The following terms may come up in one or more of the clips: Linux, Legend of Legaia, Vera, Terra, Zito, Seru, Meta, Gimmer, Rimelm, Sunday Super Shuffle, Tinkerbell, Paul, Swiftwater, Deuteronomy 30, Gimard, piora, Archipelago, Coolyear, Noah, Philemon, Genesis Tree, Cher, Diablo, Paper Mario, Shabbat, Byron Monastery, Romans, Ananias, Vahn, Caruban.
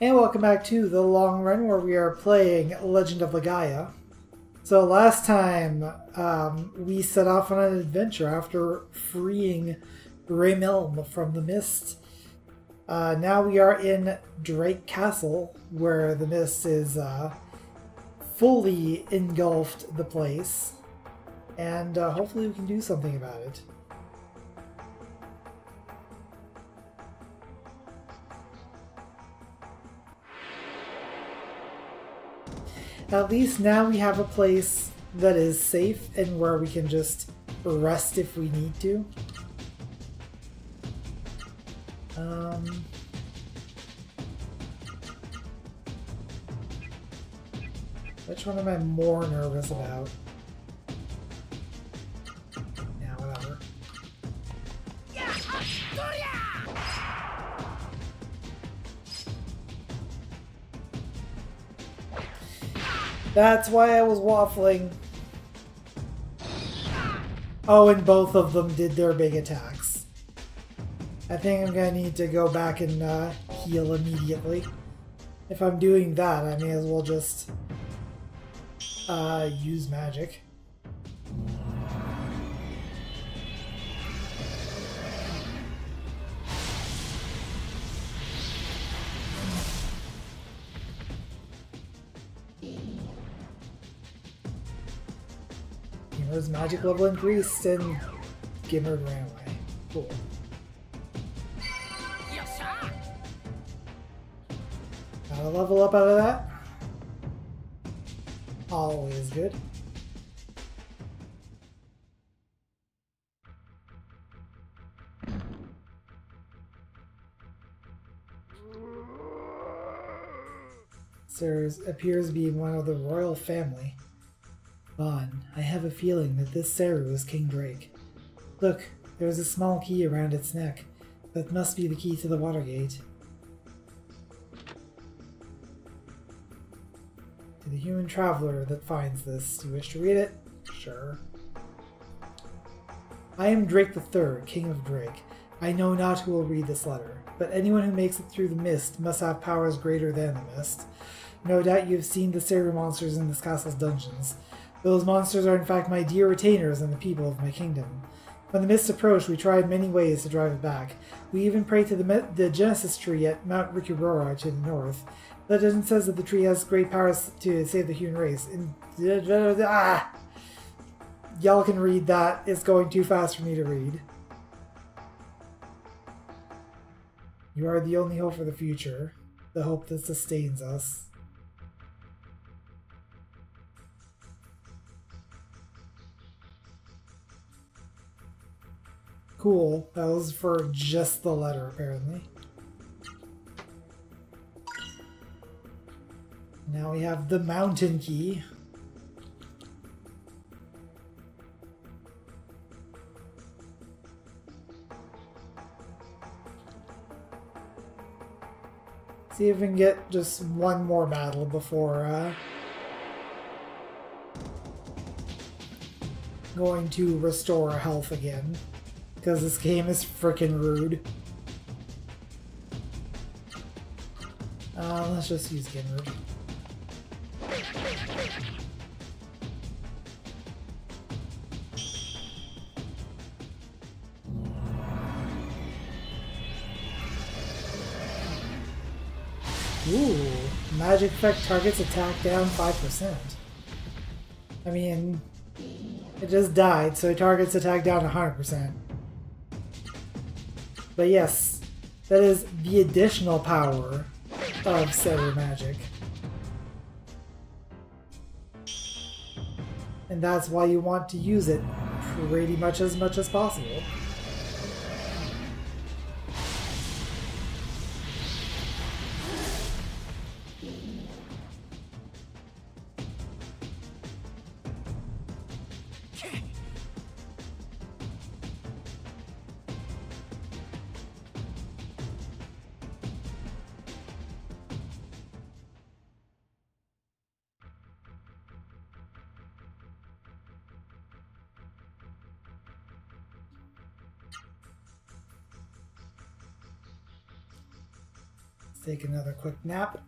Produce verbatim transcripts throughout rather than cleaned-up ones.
And welcome back to The Long Run, where we are playing Legend of Legaia. So last time, um, we set off on an adventure after freeing Rimelm from the mist. Uh, now we are in Drake Castle, where the mist is uh, fully engulfed the place. And uh, hopefully we can do something about it. At least now we have a place that is safe and where we can just rest if we need to. Um, which one am I more nervous about? Yeah, whatever. That's why I was waffling. Oh, and both of them did their big attacks. I think I'm gonna need to go back and uh, heal immediately. If I'm doing that, I may as well just uh, use magic. Gimmer's magic level increased and Gimmer ran away. Cool. Gotta level up out of that. Always good. Seru appears being one of the royal family. Vahn, I have a feeling that this Seru is King Drake. Look, there is a small key around its neck. That must be the key to the Watergate. To the human traveler that finds this, do you wish to read it? Sure. I am Drake the Third, King of Drake. I know not who will read this letter, but anyone who makes it through the mist must have powers greater than the mist. No doubt you have seen the Seru monsters in this castle's dungeons. Those monsters are in fact my dear retainers and the people of my kingdom. When the mist approached, we tried many ways to drive it back. We even prayed to the, the Genesis Tree at Mount Rikuroa to the north. Legend says that the tree has great powers to save the human race. And ah! Y'all can read that. It's going too fast for me to read. You are the only hope for the future. The hope that sustains us. Cool. That was for just the letter, apparently. Now we have the mountain key. See if we can get just one more battle before uh, going to restore health again. Because this game is frickin' rude. Uh, let's just use Gimard. Ooh, magic effect targets attack down five percent. I mean, it just died, so it targets attack down one hundred percent. But yes, that is the additional power of Seru magic. And that's why you want to use it pretty much as much as possible. take another quick nap.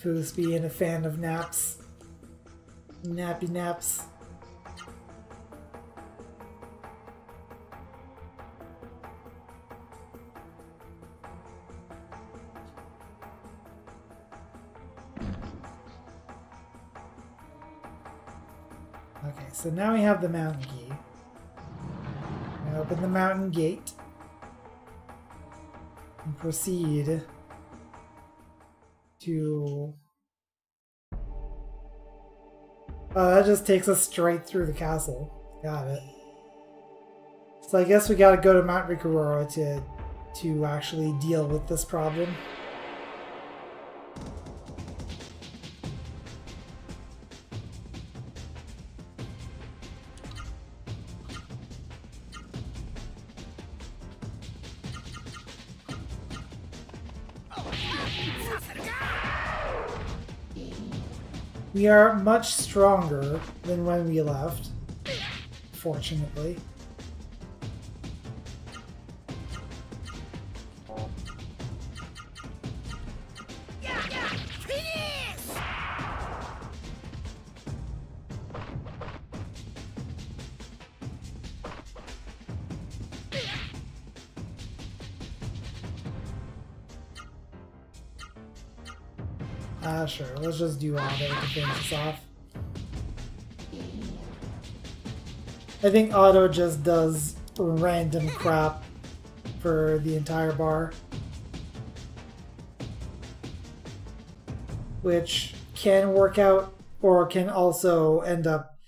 Who's being a fan of naps? Nappy naps. Okay, so now we have the mountain key. I open the mountain gate and proceed to... Oh, that just takes us straight through the castle. Got it. So I guess we gotta go to Mount Rikuroa to, to actually deal with this problem. We are much stronger than when we left, fortunately. Ah, sure. Let's just do all that to finish this off. I think auto just does random crap for the entire bar, which can work out or can also end up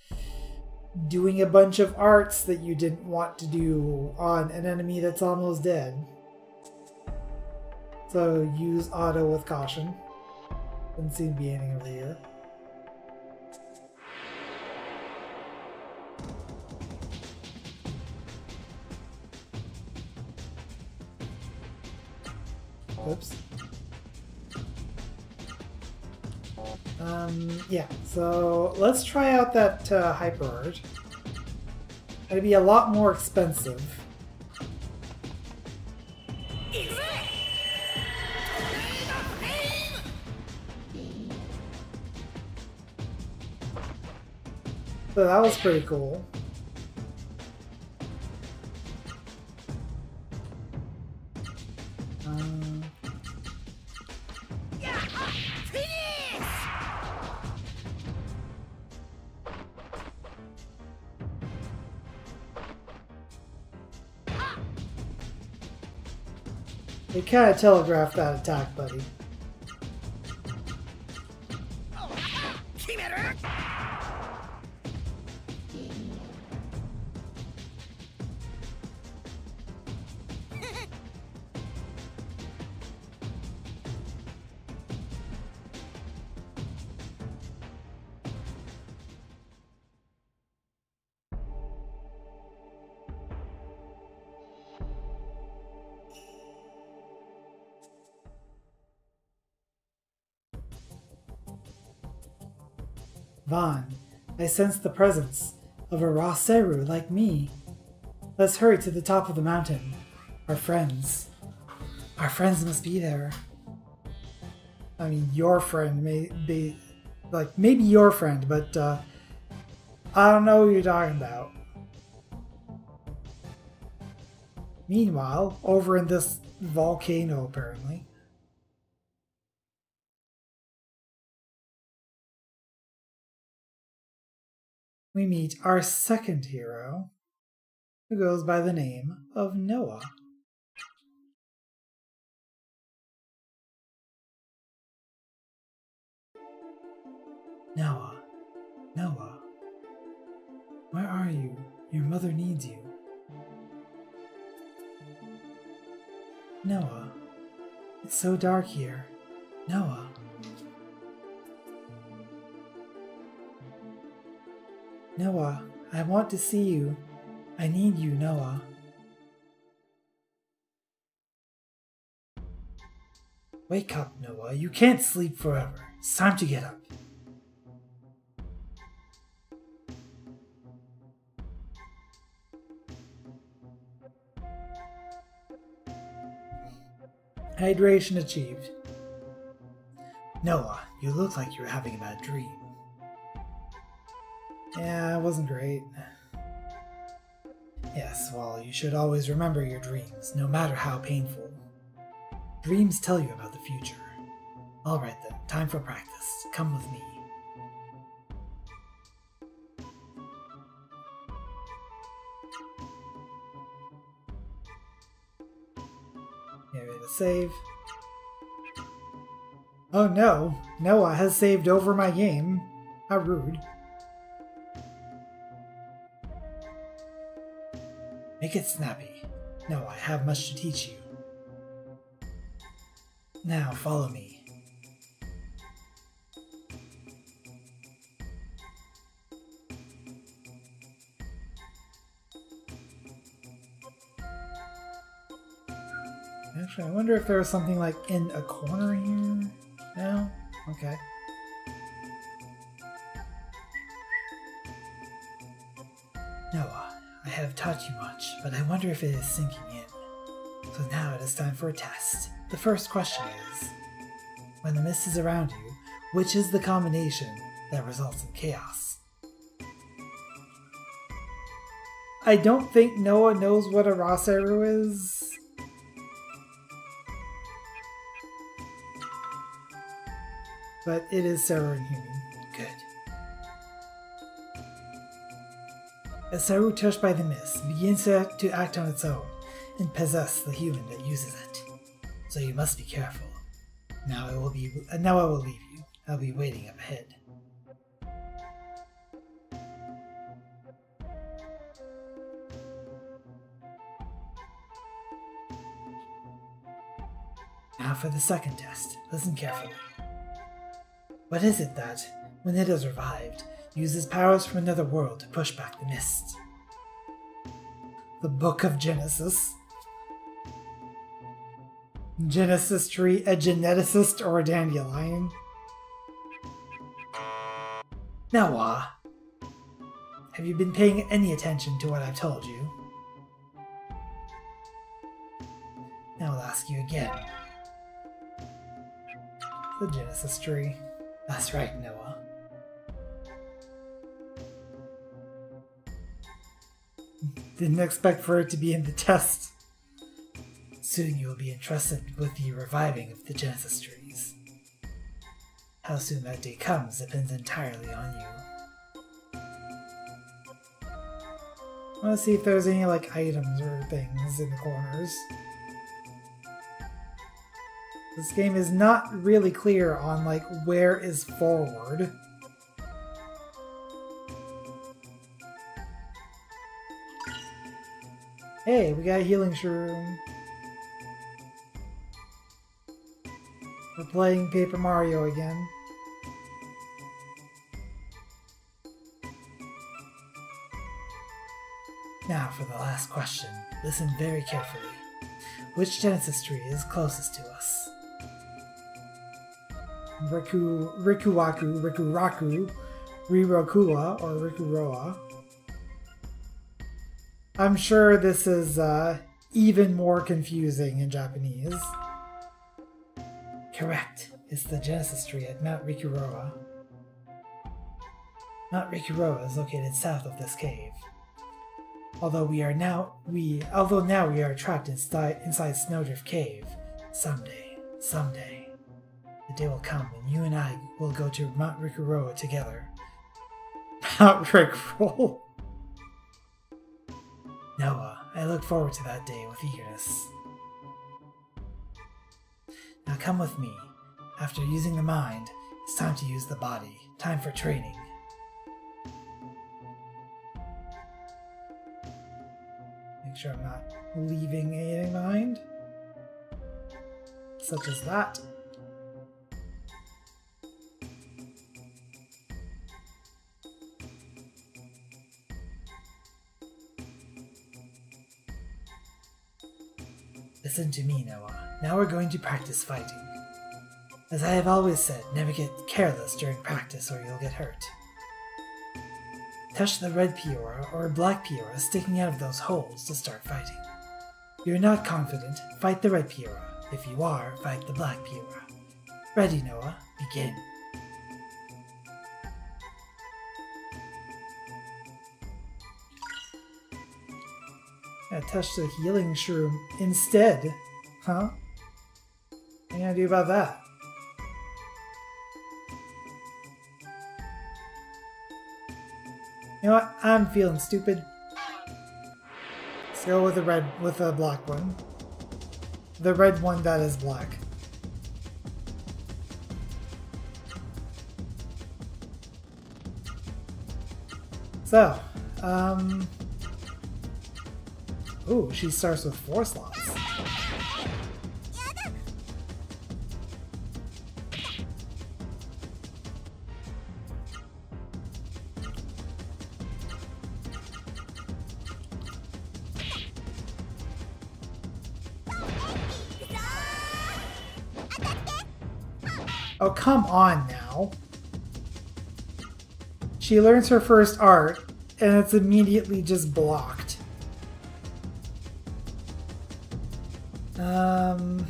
doing a bunch of arts that you didn't want to do on an enemy that's almost dead. So use auto with caution. Doesn't seem to be anything over here. Oops. Um, yeah, so let's try out that uh, hyper art. It'd be a lot more expensive. So that was pretty cool. Uh, they kind of telegraphed that attack, buddy. Vahn, I sense the presence of a Ra-Seru like me. Let's hurry to the top of the mountain. Our friends. Our friends must be there. I mean, your friend may be... Like, maybe your friend, but, uh... I don't know who you're talking about. Meanwhile, over in this volcano, apparently. We meet our second hero, who goes by the name of Noah. Noah, Noah, where are you? Your mother needs you. Noah, it's so dark here. Noah. Noah, I want to see you. I need you, Noah. Wake up, Noah. You can't sleep forever. It's time to get up. Hydration achieved. Noah, you look like you were having a bad dream. Yeah, it wasn't great. Yes, well, you should always remember your dreams, no matter how painful. Dreams tell you about the future. Alright then, time for practice. Come with me. Get ready to save. Oh no! Noah has saved over my game. How rude. Make it snappy. No, I have much to teach you. Now follow me. Actually, I wonder if there was something like in a corner here? No? Okay. I have taught you much, but I wonder if it is sinking in. So now it is time for a test. The first question is, when the mist is around you, which is the combination that results in chaos? I don't think Noah knows what a Ra-Seru is. But it is Seru and human. Good. As Seru touched by the mist begins to act on its own and possess the human that uses it. So you must be careful. Now I will be. Now I will leave you. I'll be waiting up ahead. Now for the second test. Listen carefully. What is it that, when it is revived, uses powers from another world to push back the mist? The Book of Genesis. Genesis Tree, a geneticist or a dandelion? Noah, have you been paying any attention to what I've told you? Now I'll ask you again. The Genesis Tree. That's right, Noah. Didn't expect for it to be in the test. Soon you will be entrusted with the reviving of the Genesis trees. How soon that day comes depends entirely on you. I want to see if there's any like items or things in the corners. This game is not really clear on like where is forward. Hey, we got a healing shroom. We're playing Paper Mario again. Now for the last question. Listen very carefully. Which Genesis tree is closest to us? Riku, Rikuwaku, Rikuraku, Rirokua, or Rikuroa. I'm sure this is uh, even more confusing in Japanese. Correct. It's the Genesis Tree at Mount Rikuroa. Mount Rikuroa is located south of this cave. Although we are now we although now we are trapped inside inside Snowdrift Cave. Someday, someday, the day will come when you and I will go to Mount Rikuroa together. Mount Rikuroa. Noah, I look forward to that day with eagerness. Now come with me. After using the mind, it's time to use the body. Time for training. Make sure I'm not leaving anything behind. Such as that. Listen to me, Noah. Now we're going to practice fighting. As I have always said, never get careless during practice or you'll get hurt. Touch the red piora or black piora sticking out of those holes to start fighting. If you're not confident, fight the red piora. If you are, fight the Black Piora. Ready, Noah. Begin. I touched the healing shroom instead. Huh? What are you gonna do about that? You know what? I'm feeling stupid. Let's go with the red, with the black one. The red one that is black. So, um... ooh, she starts with four slots. Oh, come on now. She learns her first art, and it's immediately just blocked. Um...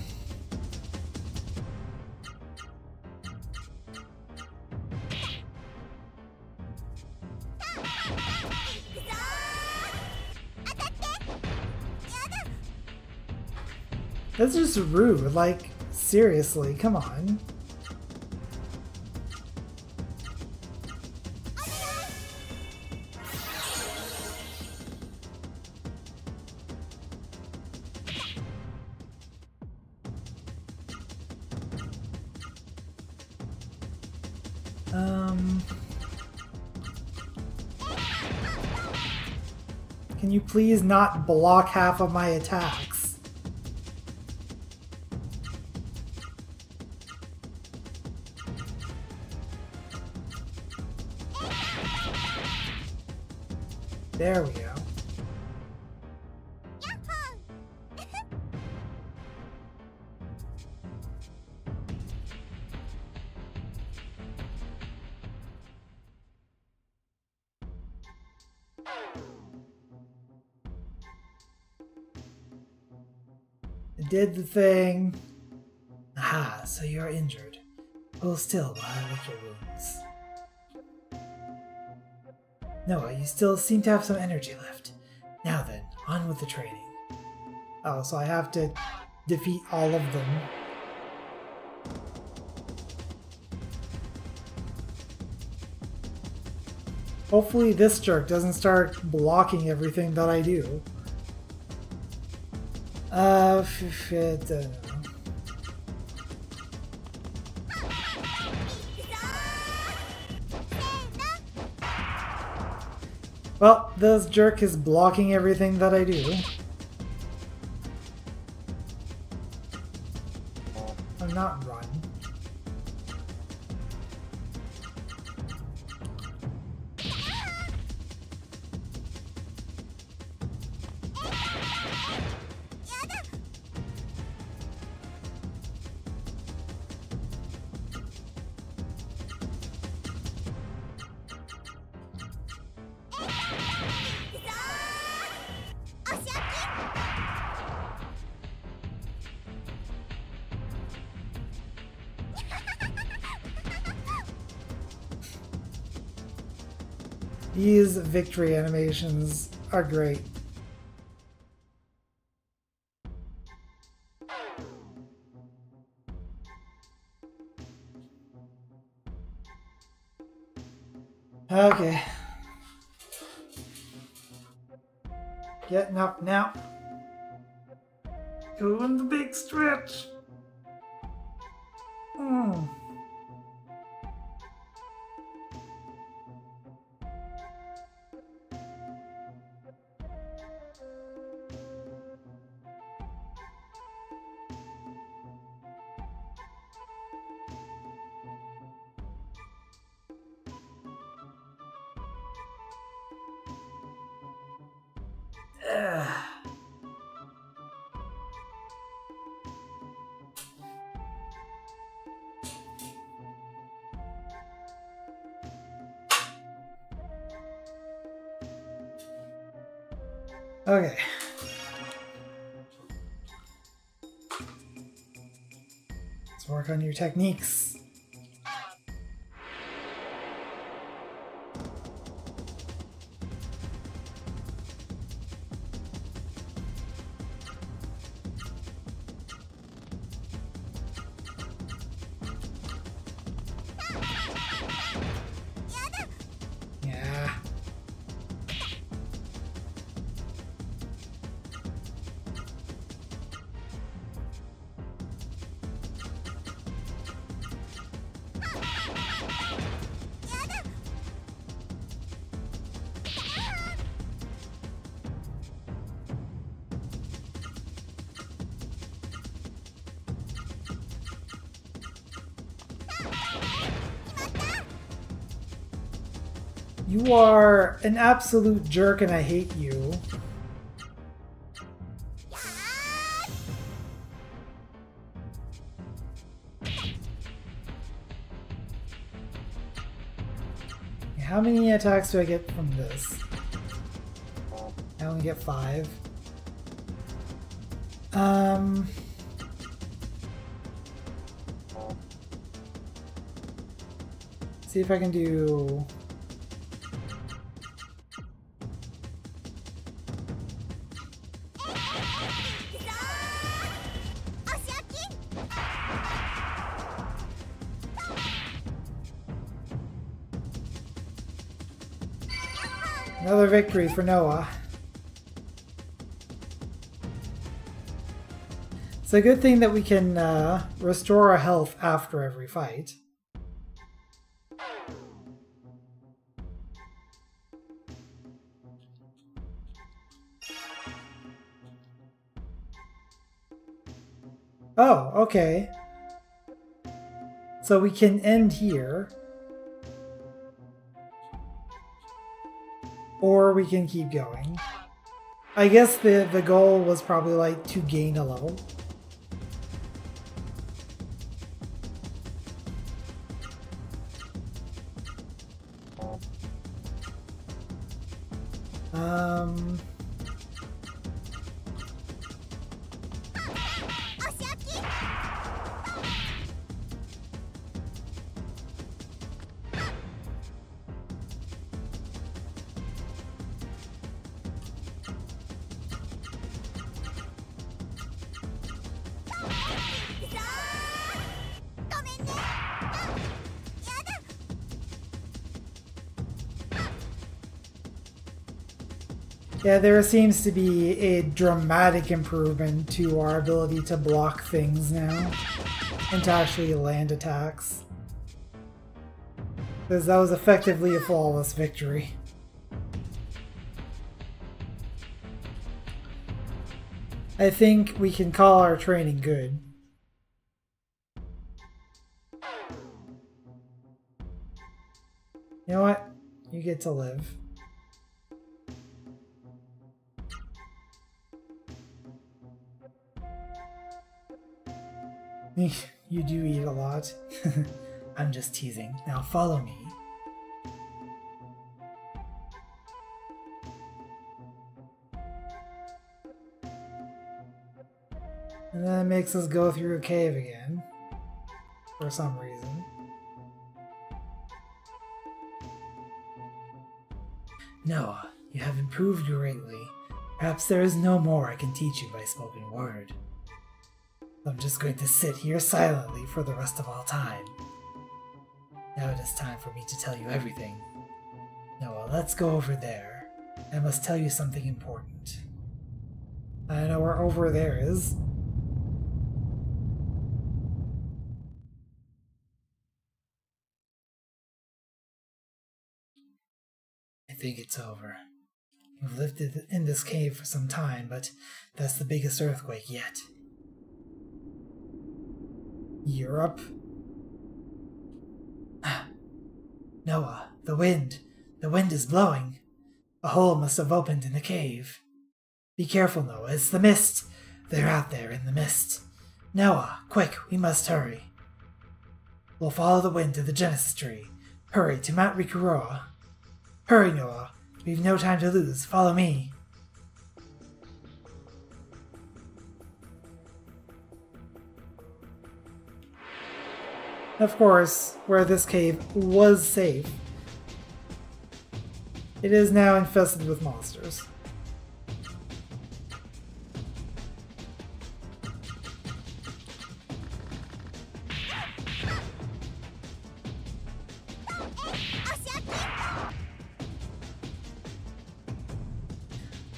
That's just rude, like, seriously, come on. Please not block half of my attacks. There we go. Did the thing. Aha, so you're injured. Pull still while I lick your wounds. Noah, you still seem to have some energy left. Now then, on with the training. Oh, so I have to defeat all of them. Hopefully this jerk doesn't start blocking everything that I do. Uh, I don't know. Well, this jerk is blocking everything that I do. I'm not run. These victory animations are great. Okay. Getting up now. Doing the big stretch. Mm. Okay. Work on your techniques. You are an absolute jerk and I hate you. How many attacks do I get from this? I only get five. Um... See if I can do... Another victory for Noah. It's a good thing that we can uh, restore our health after every fight. Oh, okay. So we can end here. Or we can keep going. I guess the, the goal was probably like to gain a level. Um... Yeah, there seems to be a dramatic improvement to our ability to block things now and to actually land attacks. Because that was effectively a flawless victory. I think we can call our training good. You know what? You get to live. You do eat a lot. I'm just teasing. Now follow me. And that makes us go through a cave again. For some reason. Noah, you have improved greatly. Perhaps there is no more I can teach you by spoken word. I'm just going to sit here silently for the rest of all time. Now it is time for me to tell you everything. Noah, let's go over there. I must tell you something important. I know where over there is. I think it's over. You've lived in this cave for some time, but that's the biggest earthquake yet. Europe? Noah, the wind! The wind is blowing! A hole must have opened in the cave. Be careful, Noah, it's the mist! They're out there in the mist. Noah, quick, we must hurry. We'll follow the wind to the Genesis Tree. Hurry to Mount Rikuroa. Hurry, Noah, we've no time to lose, follow me. of course, where this cave was safe. It is now infested with monsters.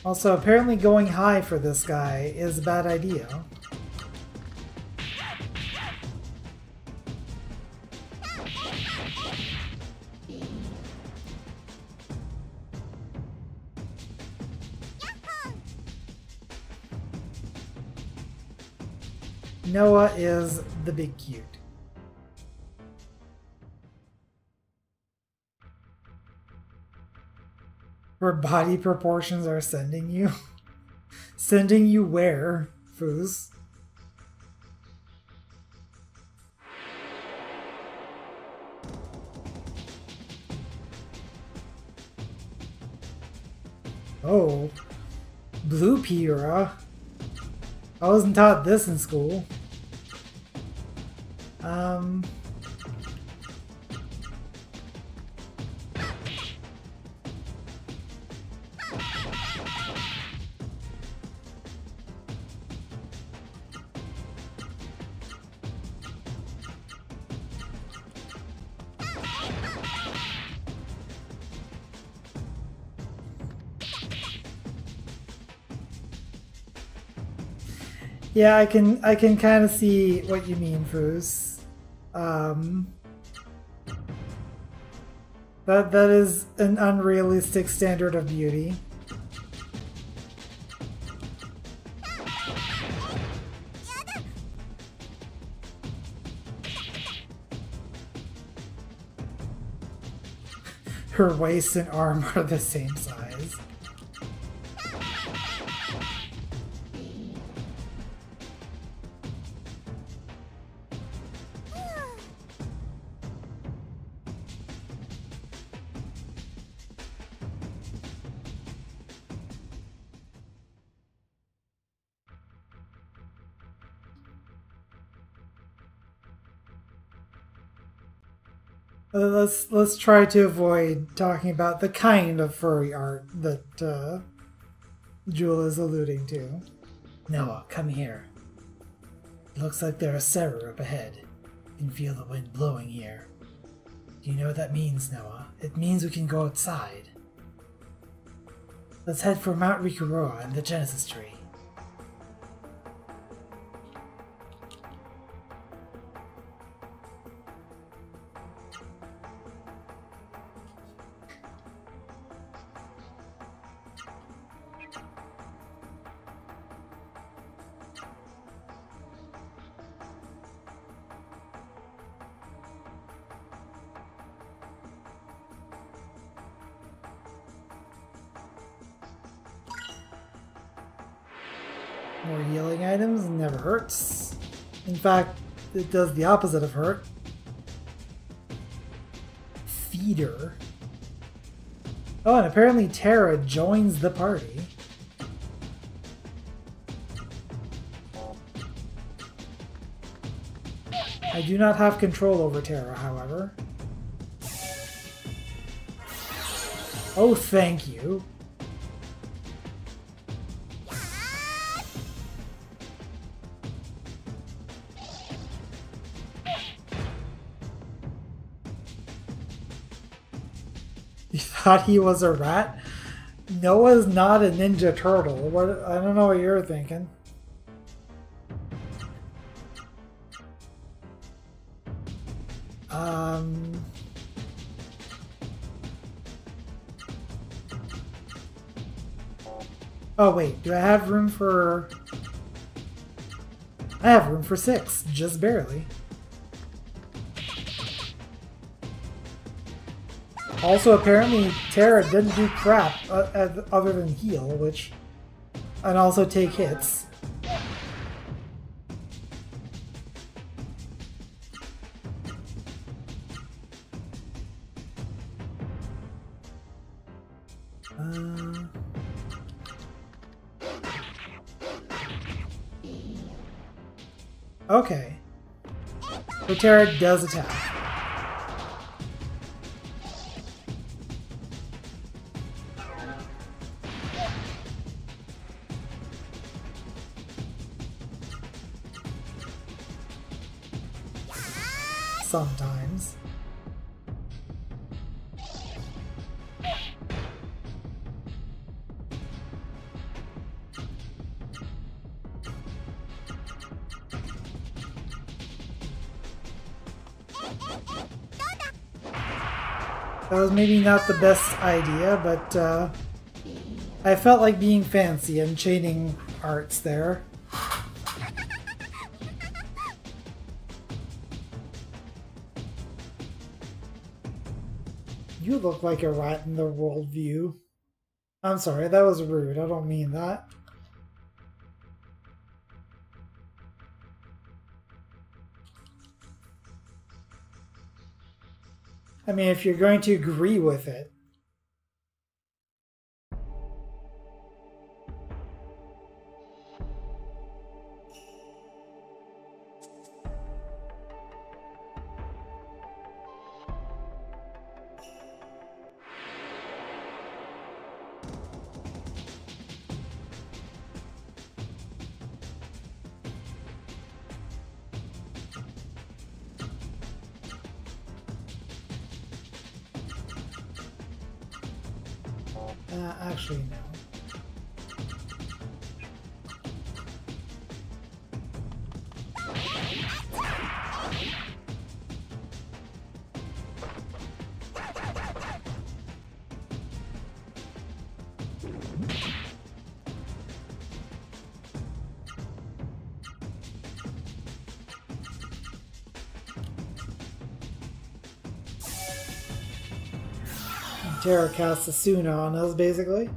Also, apparently going high for this guy is a bad idea. Noah is the big cute. Where body proportions are sending you? Sending you where, Foos? Oh. Blue Piora. I wasn't taught this in school. Um... Yeah, I can I can kind of see what you mean, Foos. Um, that that is an unrealistic standard of beauty. Her waist and arm are the same size. Let's let's try to avoid talking about the kind of furry art that uh, Jewel is alluding to. Noah, come here. Looks like there are Seru up ahead. You can feel the wind blowing here. Do you know what that means, Noah? It means we can go outside. Let's head for Mount Rikuroa and the Genesis Tree. More healing items never hurts. In fact, it does the opposite of hurt. Feeder. Oh, and apparently Terra joins the party. I do not have control over Terra, however. Oh, thank you. Thought he was a rat? Noah's not a ninja turtle. What? I don't know what you're thinking. Um. Oh wait, do I have room for? I have room for six, just barely. Also, apparently, Terra didn't do crap uh, other than heal, which... and also take hits. Uh... Okay. So Terra does attack. Sometimes. That was maybe not the best idea, but uh, I felt like being fancy and chaining arts there. You look like a rat in the world view. I'm sorry, that was rude. I don't mean that. I mean, if you're going to agree with it. Uh, actually, no. Terra casts a Suna on us, basically.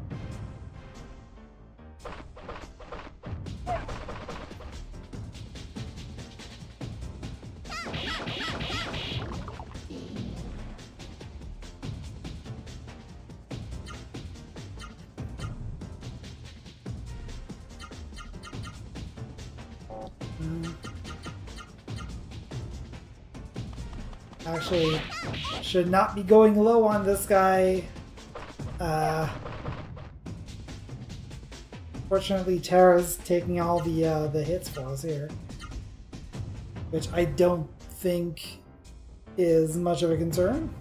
Mm. Actually, should not be going low on this guy. Uh, fortunately, Terra's taking all the uh, the hits for us here, which I don't think is much of a concern.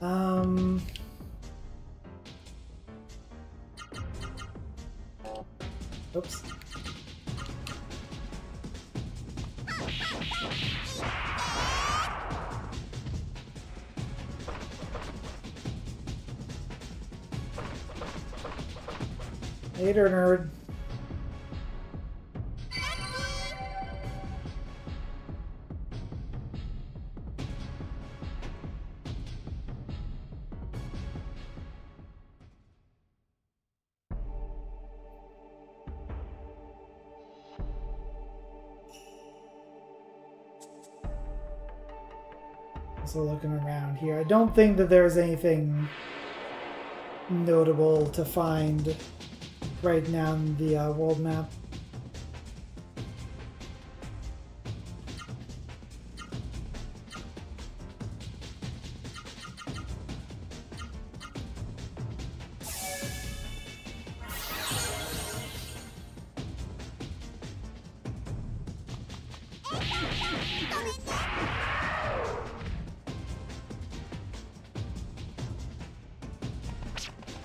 Um. Oops. Later, nerd. So looking around here, I don't think that there's anything notable to find right now in the uh, world map.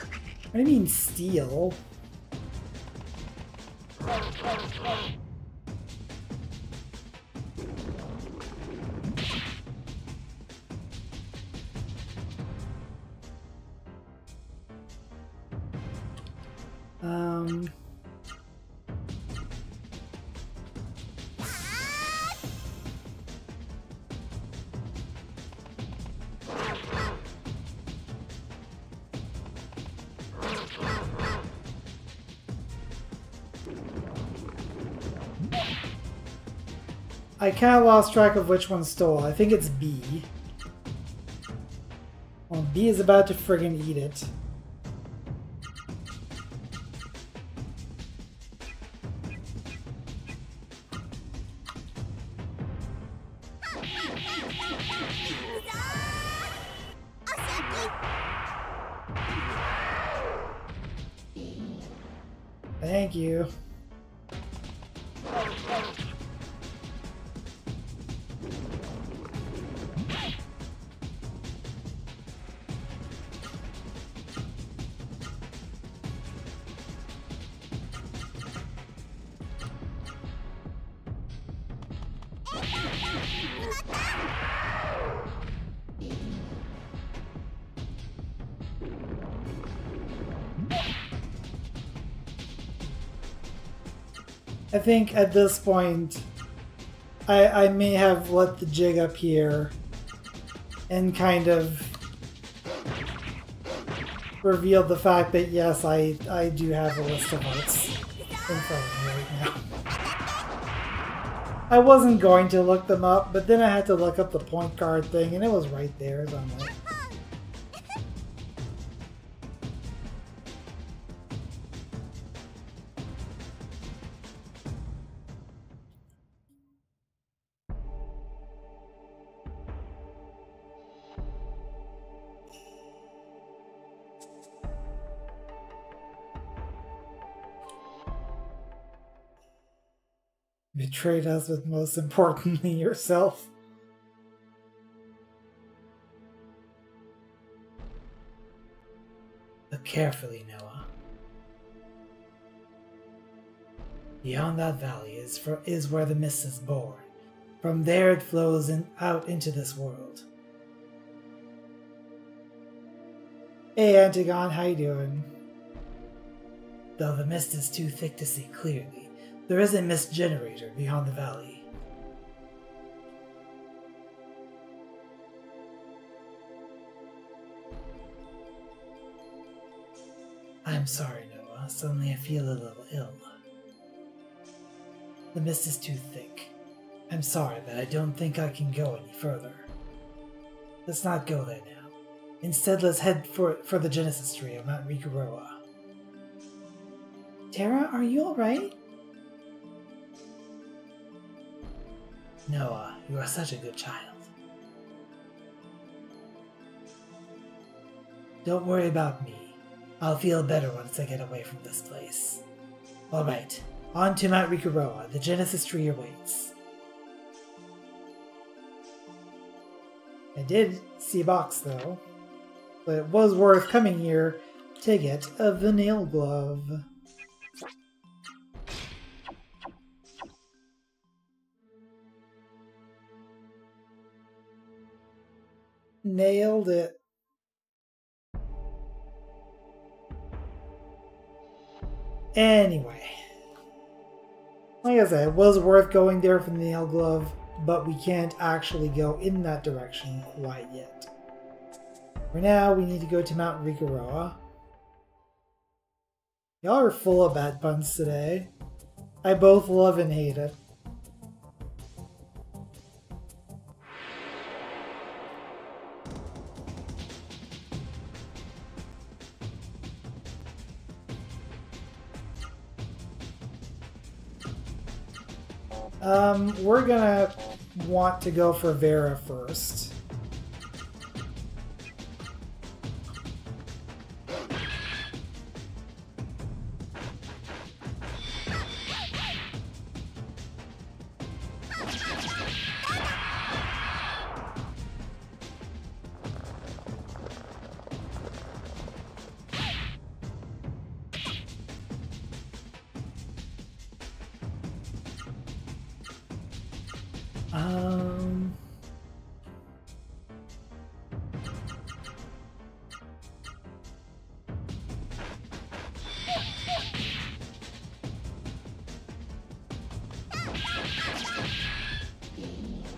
What do you mean steal? Um. I kind of lost track of which one stole. I think it's B. Well, B is about to friggin' eat it. Thank you. I think at this point, I, I may have let the jig up here and kind of revealed the fact that yes, I, I do have a list of hearts in front of me right now. I wasn't going to look them up, but then I had to look up the point card thing and it was right there, so I'm like... Betrayed us with, most importantly, yourself. Look carefully, Noah. Beyond that valley is, for, is where the mist is born. From there it flows in, out into this world. Hey Antigon, how you doing? Though the mist is too thick to see clearly, there is a mist generator beyond the valley. I'm sorry, Noah. Suddenly I feel a little ill. The mist is too thick. I'm sorry, but I don't think I can go any further. Let's not go there now. Instead, let's head for, for the Genesis Tree of Mount Rikuroa. Terra, are you alright? Noah, you are such a good child. Don't worry about me. I'll feel better once I get away from this place. Alright, on to Mount Rikuroa. The Genesis Tree awaits. I did see a box though, but it was worth coming here to get a Vanille Glove. Nailed it. Anyway. Like I said, it was worth going there for the nail glove, but we can't actually go in that direction quite yet. For now, we need to go to Mount Rikuroa. Y'all are full of bad puns today. I both love and hate it. Um, we're gonna want to go for Vera first.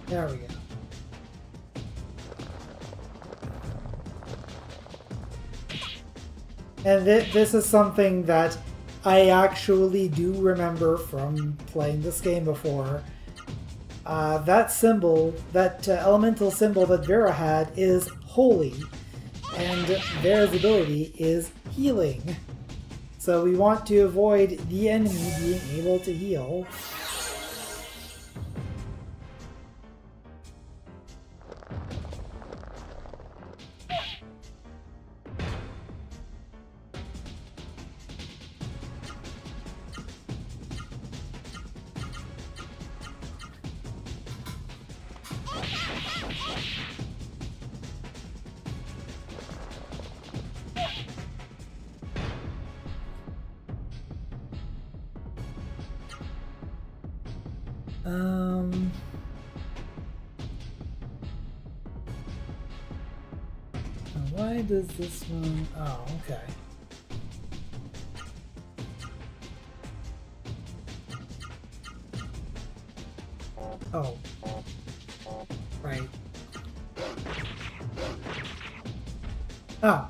There we go. And th this is something that I actually do remember from playing this game before. Uh, that symbol, that uh, elemental symbol that Vera had is holy, and Vera's ability is healing. So we want to avoid the enemy being able to heal. Um... Why does this one... Oh, okay. Oh. Right. Ah.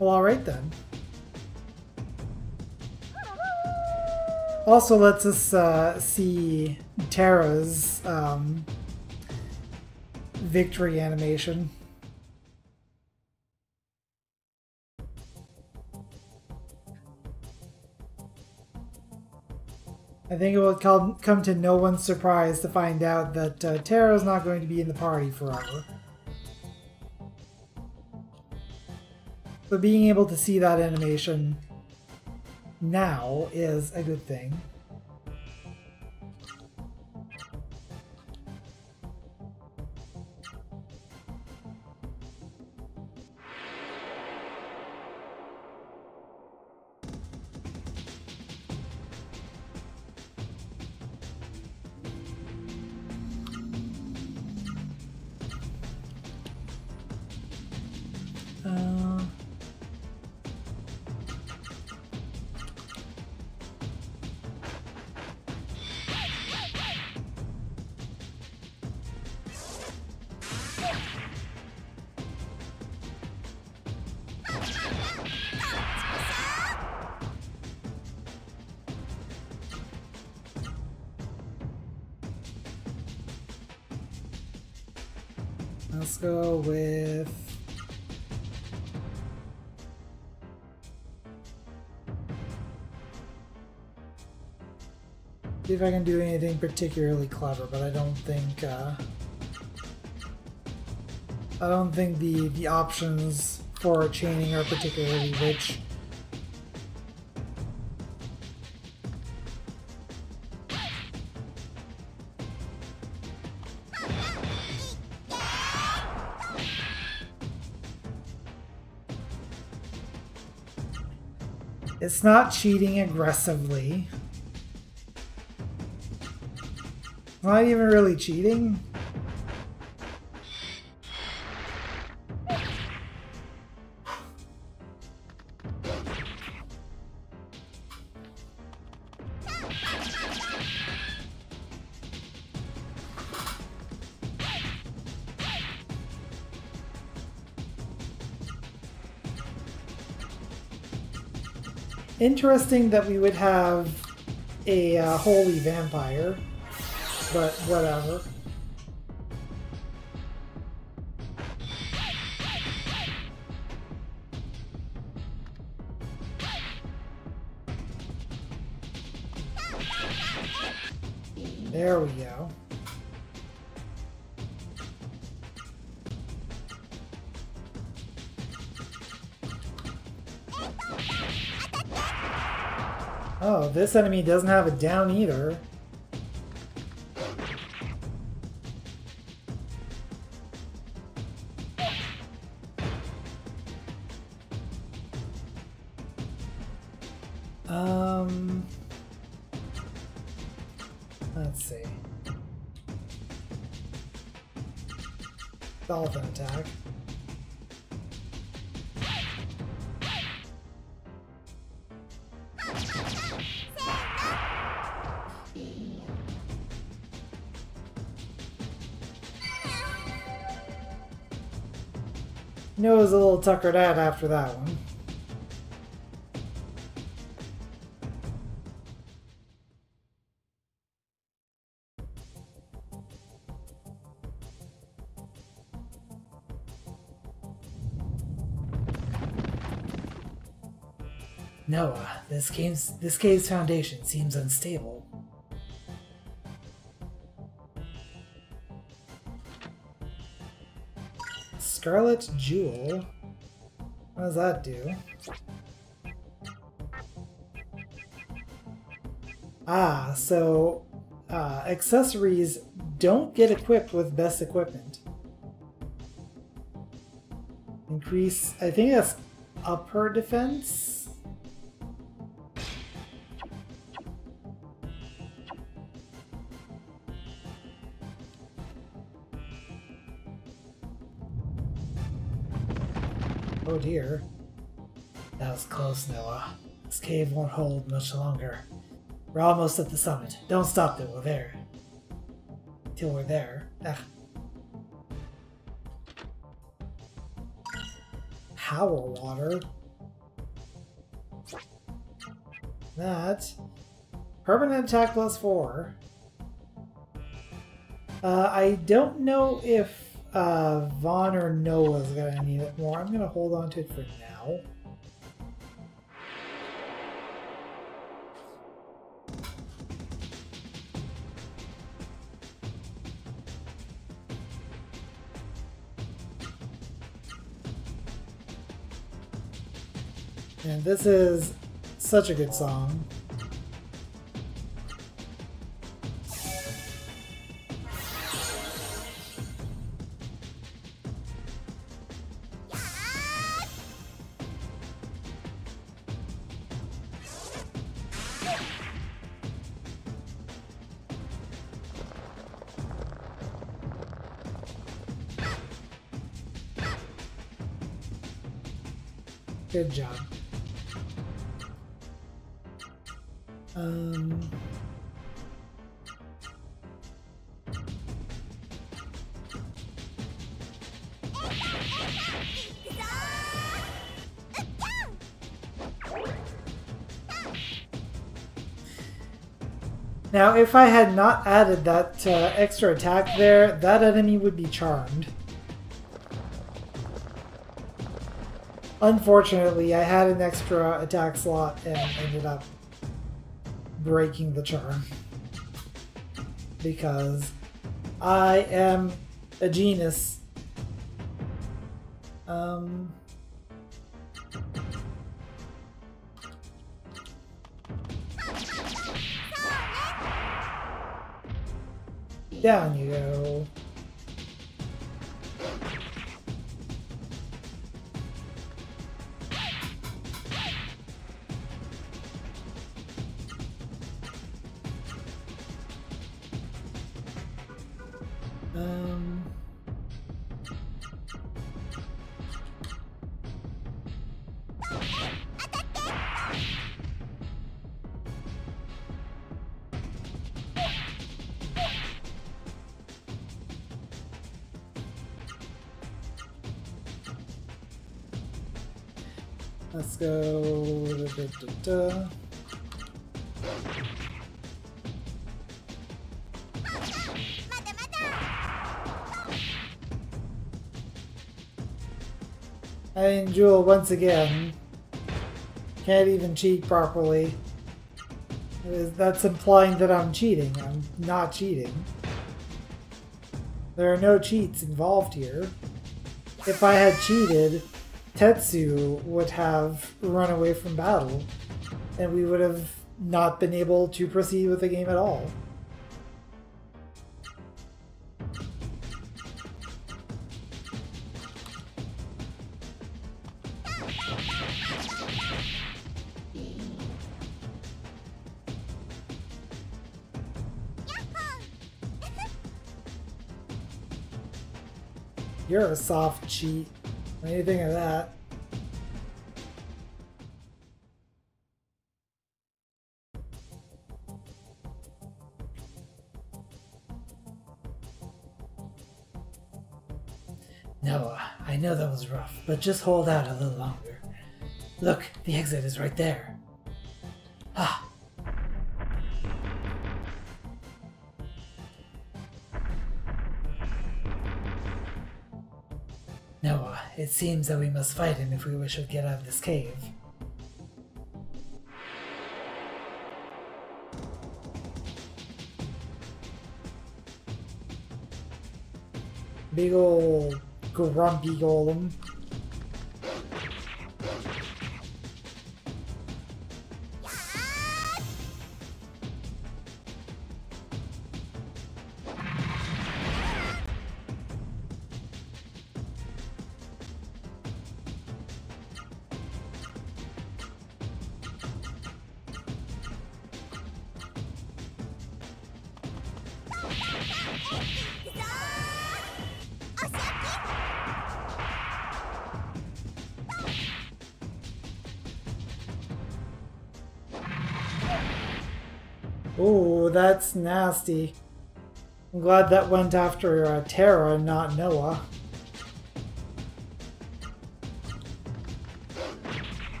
Well, alright then. Also lets us uh, see Terra's um, victory animation. I think it will come to no one's surprise to find out that uh, Terra is not going to be in the party forever. So being able to see that animation now is a good thing. Let's go with... See if I can do anything particularly clever, but I don't think... Uh, I don't think the, the options for chaining are particularly rich. It's not cheating aggressively. Not even really cheating. Interesting that we would have a uh, holy vampire, but whatever. There we go. Oh, this enemy doesn't have a down either. Um, let's see. Dolphin attack. Noah's a little tuckered out after that one. Noah, this cave's, this cave's foundation seems unstable. Scarlet Jewel? What does that do? Ah, so uh, accessories don't get equipped with best equipment. Increase, I think that's upper defense? Oh dear. That was close, Noah. This cave won't hold much longer. We're almost at the summit. Don't stop till we're there. Till we're there. Ugh. Power water. That. Permanent attack plus four. Uh, I don't know if uh, Vahn or Noah is going to need it more. I'm going to hold on to it for now. And this is such a good song. Good job. Um, now, if I had not added that uh, extra attack there, that enemy would be charmed. Unfortunately, I had an extra attack slot and ended up breaking the charm because I am a genius. Um, down you go. Let's go. Da, da, da, da. And Jewel once again can't even cheat properly. That's implying that I'm cheating. I'm not cheating. There are no cheats involved here. If I had cheated, Tetsu would have run away from battle, and we would have not been able to proceed with the game at all. You're a soft cheat. What do you think of that? Noah, I know that was rough, but just hold out a little longer. Look, the exit is right there. Ah. Noah, it seems that we must fight him if we wish to get out of this cave. Big ol' grumpy golem. Oh, that's nasty. I'm glad that went after uh, Terra and not Noah.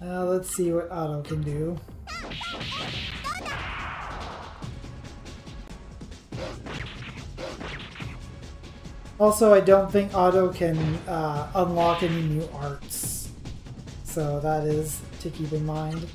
Uh, let's see what Otto can do. Also, I don't think Otto can uh, unlock any new arts, so that is to keep in mind.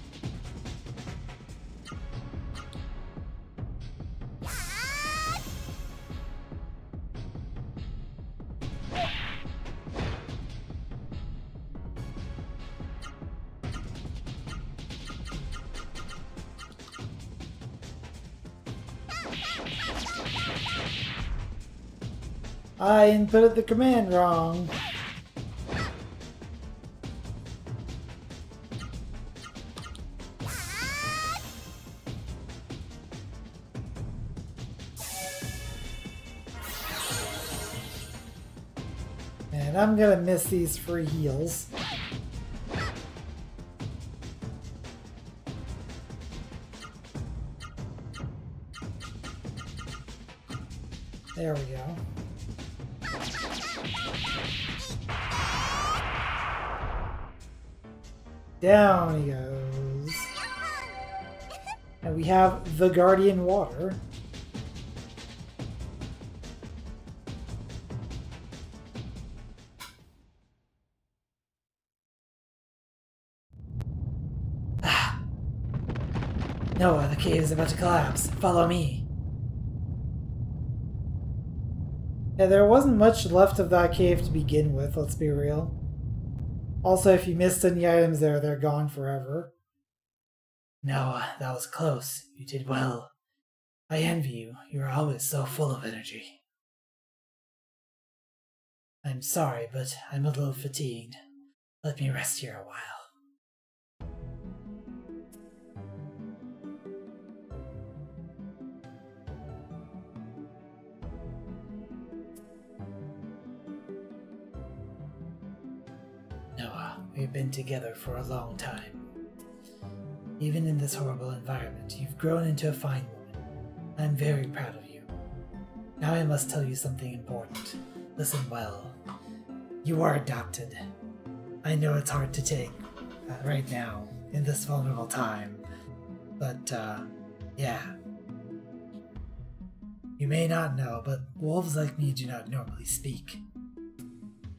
I inputted the command wrong. And I'm gonna miss these free heals. There we go. Down he goes. And we have the Guardian Water. Ah. Noah, the cave is about to collapse. Follow me. Yeah, there wasn't much left of that cave to begin with, let's be real. Also, if you missed any items there, they're gone forever. Noah, that was close. You did well. I envy you. You're always so full of energy. I'm sorry, but I'm a little fatigued. Let me rest here a while. We've been together for a long time. Even in this horrible environment, you've grown into a fine woman. I'm very proud of you. Now I must tell you something important. Listen well. You are adopted. I know it's hard to take uh, right now, in this vulnerable time, but uh, yeah. You may not know, but wolves like me do not normally speak.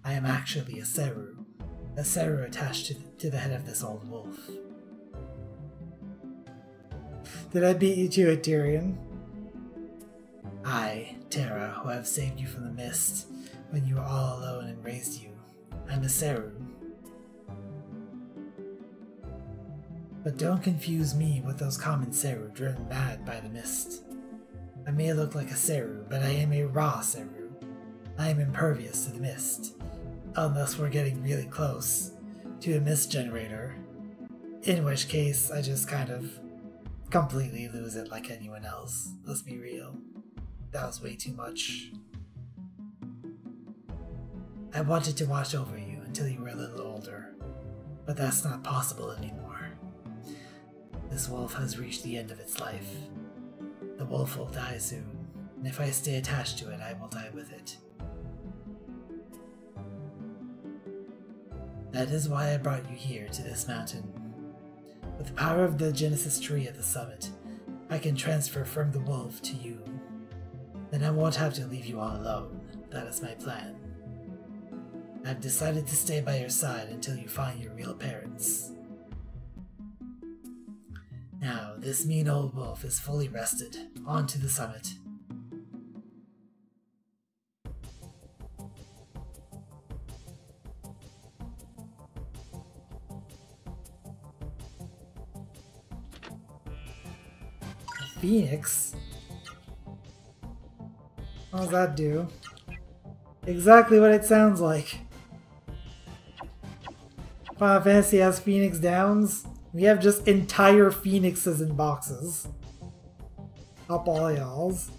I am actually a Seru. A Seru attached to the, to the head of this old wolf. Did I beat you to it, Tyrion? I, Terra, who have saved you from the mist when you were all alone and raised you. I'm a Seru. But don't confuse me with those common Seru driven mad by the mist. I may look like a Seru, but I am a Ra-Seru. I am impervious to the mist. Unless we're getting really close to a mist generator, in which case I just kind of completely lose it like anyone else. Let's be real. That was way too much. I wanted to watch over you until you were a little older, but that's not possible anymore. This wolf has reached the end of its life. The wolf will die soon, and if I stay attached to it, I will die with it. That is why I brought you here to this mountain. With the power of the Genesis Tree at the summit, I can transfer from the wolf to you. Then I won't have to leave you all alone. That is my plan. I've decided to stay by your side until you find your real parents. Now, this mean old wolf is fully rested. On to the summit. Phoenix? What does that do? Exactly what it sounds like. Final Fantasy has Phoenix Downs. We have just entire Phoenixes in boxes. Up all y'all's.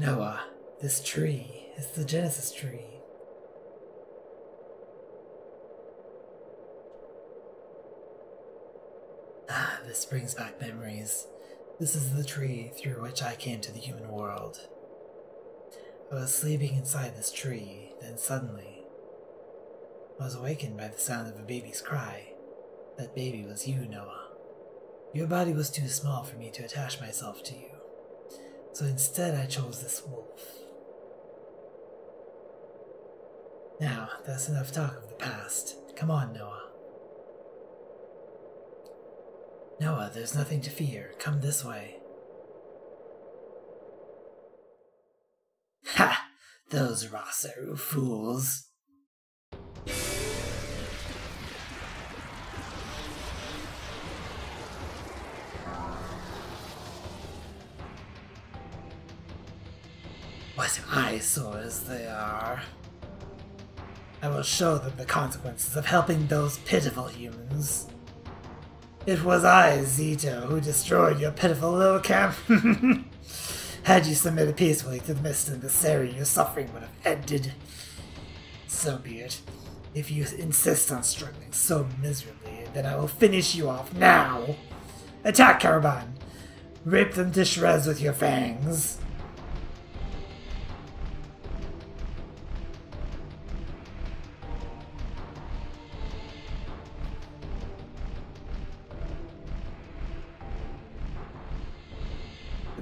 Noah, this tree is the Genesis Tree. Ah, this brings back memories. This is the tree through which I came to the human world. I was sleeping inside this tree, then suddenly, I was awakened by the sound of a baby's cry. That baby was you, Noah. Your body was too small for me to attach myself to you. So instead, I chose this wolf. Now, that's enough talk of the past. Come on, Noah. Noah, there's nothing to fear. Come this way. Ha! Those Ra-Seru fools. What eyesores they are. I will show them the consequences of helping those pitiful humans. It was I, Zito, who destroyed your pitiful little camp. Had you submitted peacefully to the mist and the Seru, your suffering would have ended. So be it. If you insist on struggling so miserably, then I will finish you off now. Attack, Caruban! Rip them to shreds with your fangs.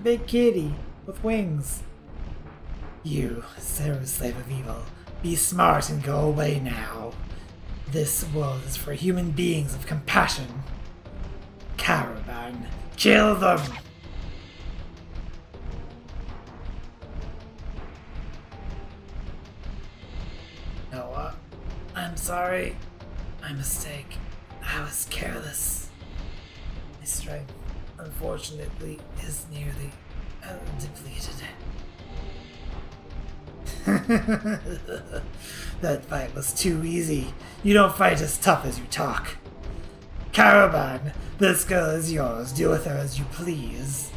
Big kitty with wings. You, Seru, slave of evil, be smart and go away now. This world is for human beings of compassion. Caruban, kill them! Noah, I'm sorry. My mistake. I was careless. My strength, unfortunately, is nearly uh, depleted. That fight was too easy. You don't fight as tough as you talk. Caruban, this girl is yours. Deal with her as you please.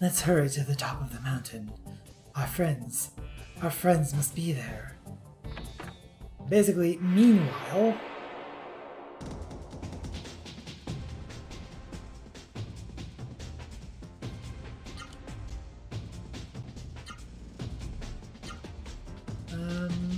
Let's hurry to the top of the mountain. Our friends. Our friends must be there. Basically, meanwhile... Um...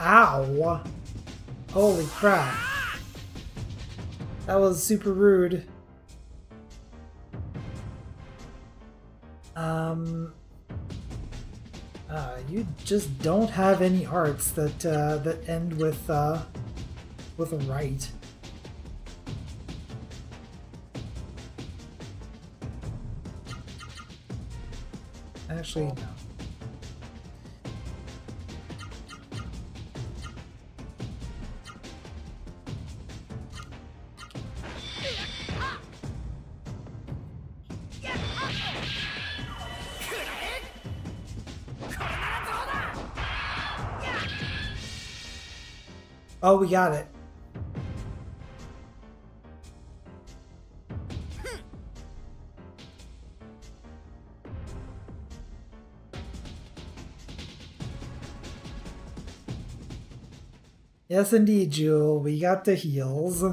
Ow! Holy crap. That was super rude. Um... Uh, you just don't have any hearts that, uh, that end with, uh, with a right. Actually, no. Oh, we got it. Yes, indeed, Jewel. We got the heals. I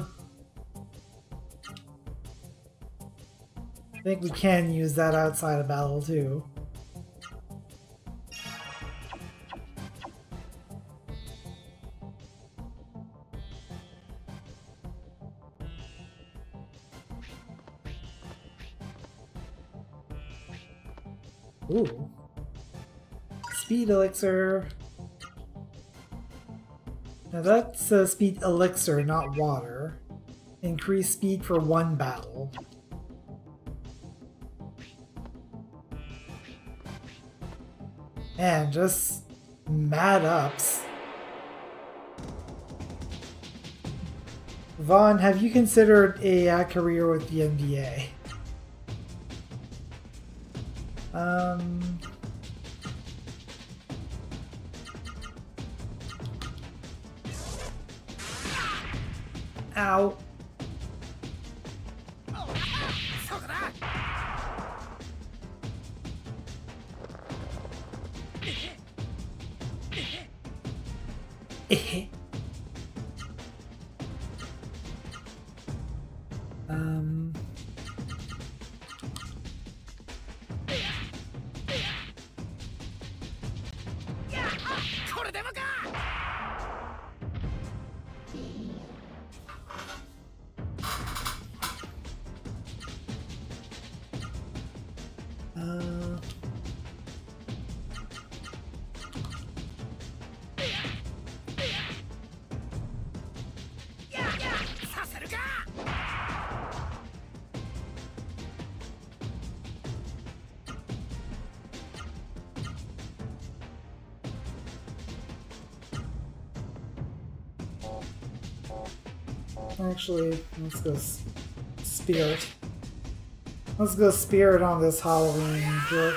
think we can use that outside of battle, too. Ooh. Speed elixir. Now that's uh, speed elixir, not water. Increase speed for one battle. And just mad ups. Vaughn, have you considered a uh, career with the M B A? Um, ow. um. Actually, let's go spirit. Let's go spirit on this Halloween jerk.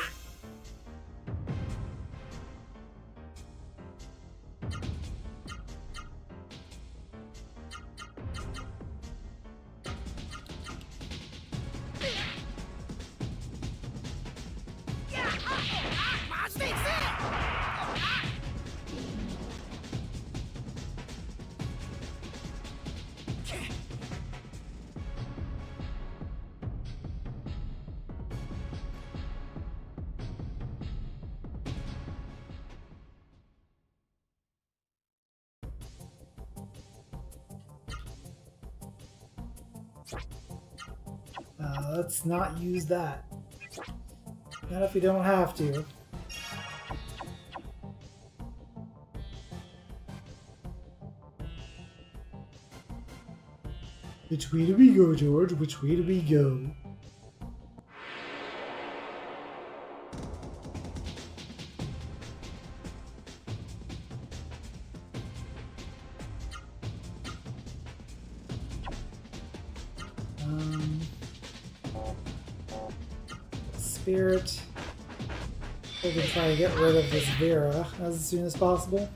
Uh, let's not use that. Not if we don't have to. Which way do we go, George? Which way do we go? Spirit. We can try to get rid of this Vera as soon as possible.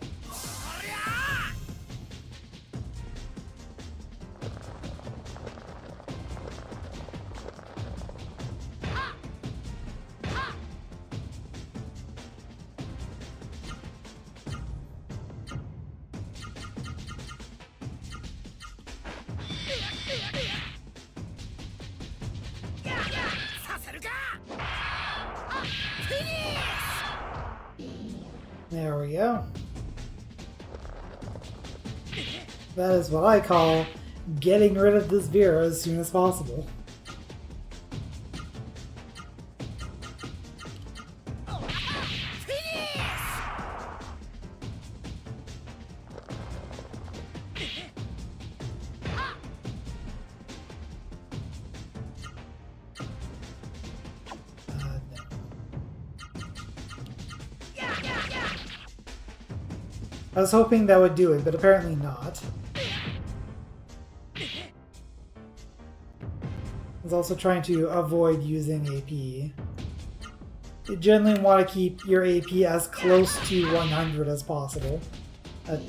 There we go. That is what I call getting rid of this beer as soon as possible. I was hoping that would do it, but apparently not. I was also trying to avoid using A P. You generally want to keep your A P as close to one hundred as possible at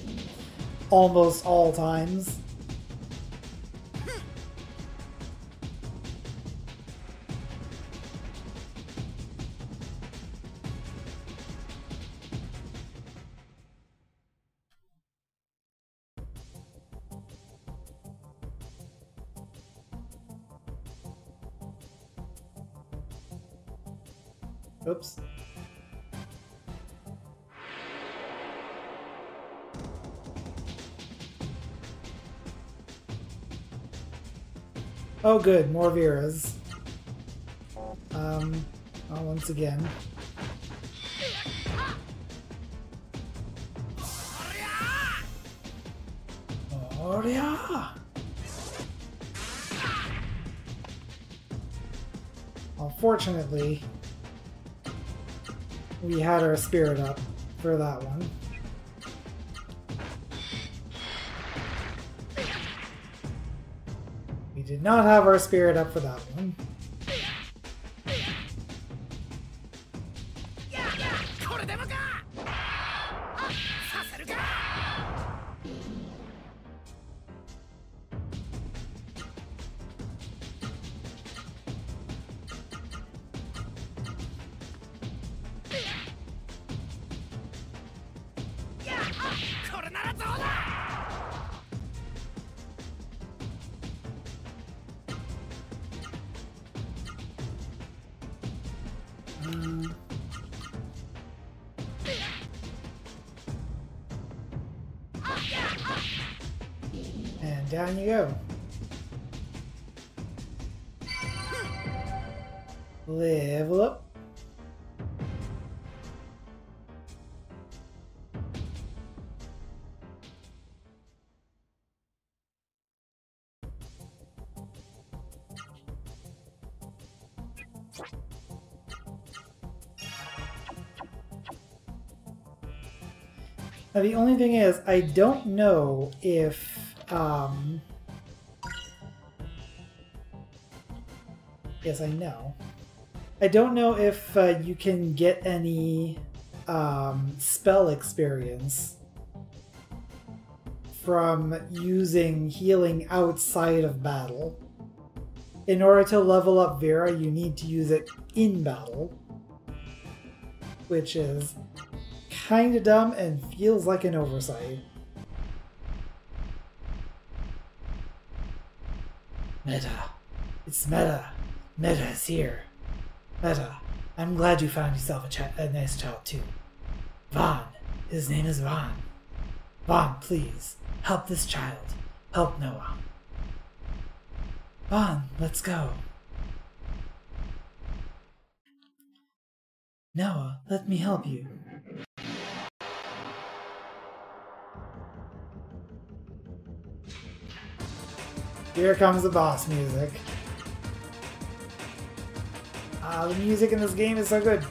almost all times. Oops. Oh good, more Veras. Um, oh, once again. Oh yeah! Well, fortunately, we had our spirit up for that one. We did not have our spirit up for that one. Down you go. Level up. Now the only thing is, I don't know if Um, yes, I know. I don't know if uh, you can get any um, spell experience from using healing outside of battle. In order to level up Vera, you need to use it in battle, which is kind of dumb and feels like an oversight. Meta. It's Meta. Meta is here. Meta, I'm glad you found yourself a, ch a nice child too. Vahn. His name is Vahn. Vahn, please. Help this child. Help Noah. Vahn, let's go. Noah, let me help you. Here comes the boss music. Ah, the music in this game is so good.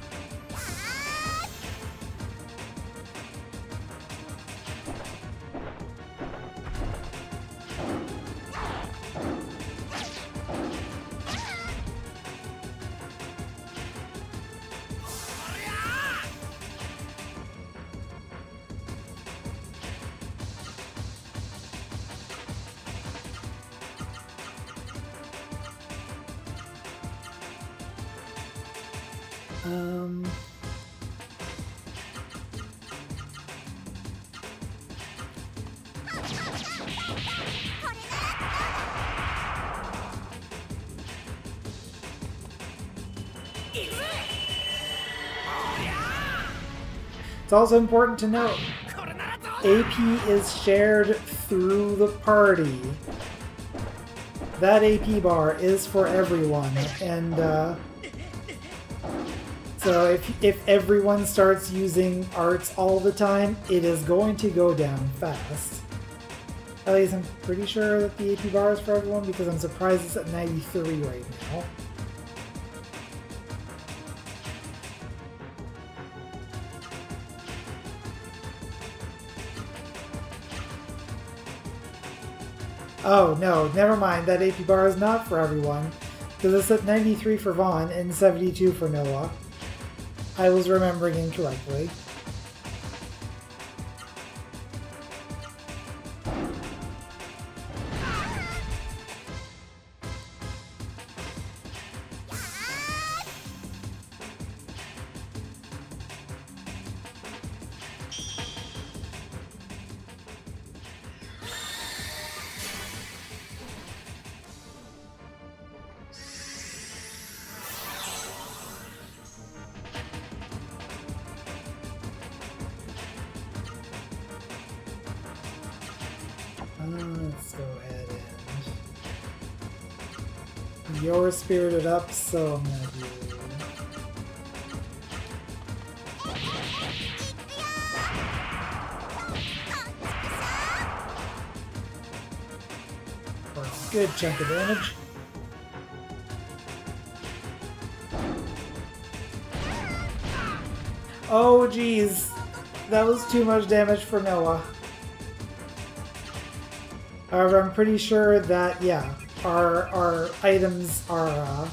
Um. It's also important to note, A P is shared through the party. That A P bar is for everyone, and uh, so if, if everyone starts using arts all the time, it is going to go down fast. At least I'm pretty sure that the A P bar is for everyone, because I'm surprised it's at ninety-three right now. Oh no, never mind, that A P bar is not for everyone, because it's at ninety-three for Vahn and seventy-two for Noah. I was remembering incorrectly. You're spirited up, so I'm gonna do... for a good chunk of damage. Oh geez, that was too much damage for Noah. However, I'm pretty sure that, yeah, our, our items are, uh,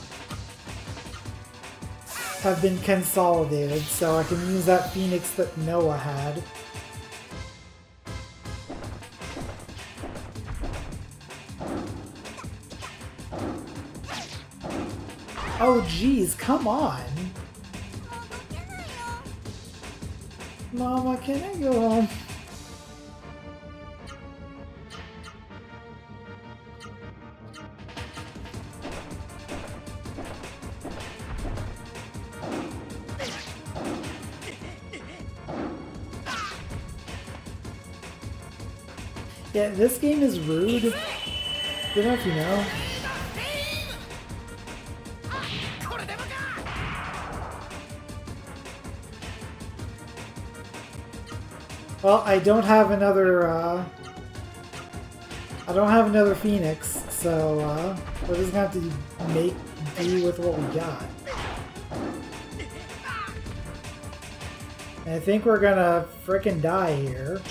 have been consolidated, so I can use that Phoenix that Noah had. Oh geez, come on! Mama, can I go on? Yeah, this game is rude. I don't know if you know. Well, I don't have another, uh, I don't have another Phoenix, so, uh, we're just gonna have to make do with what we got. And I think we're gonna frickin' die here.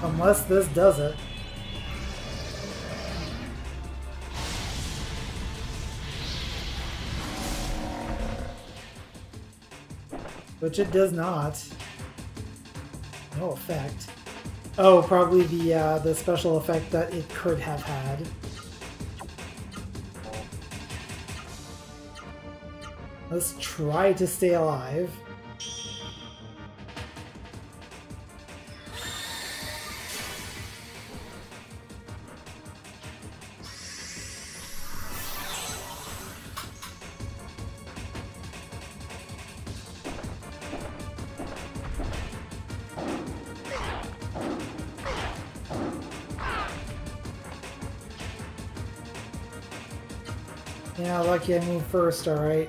Unless this does it. Which it does not. No effect. Oh, probably the uh, the special effect that it could have had. Let's try to stay alive. Yeah, lucky I moved first, alright.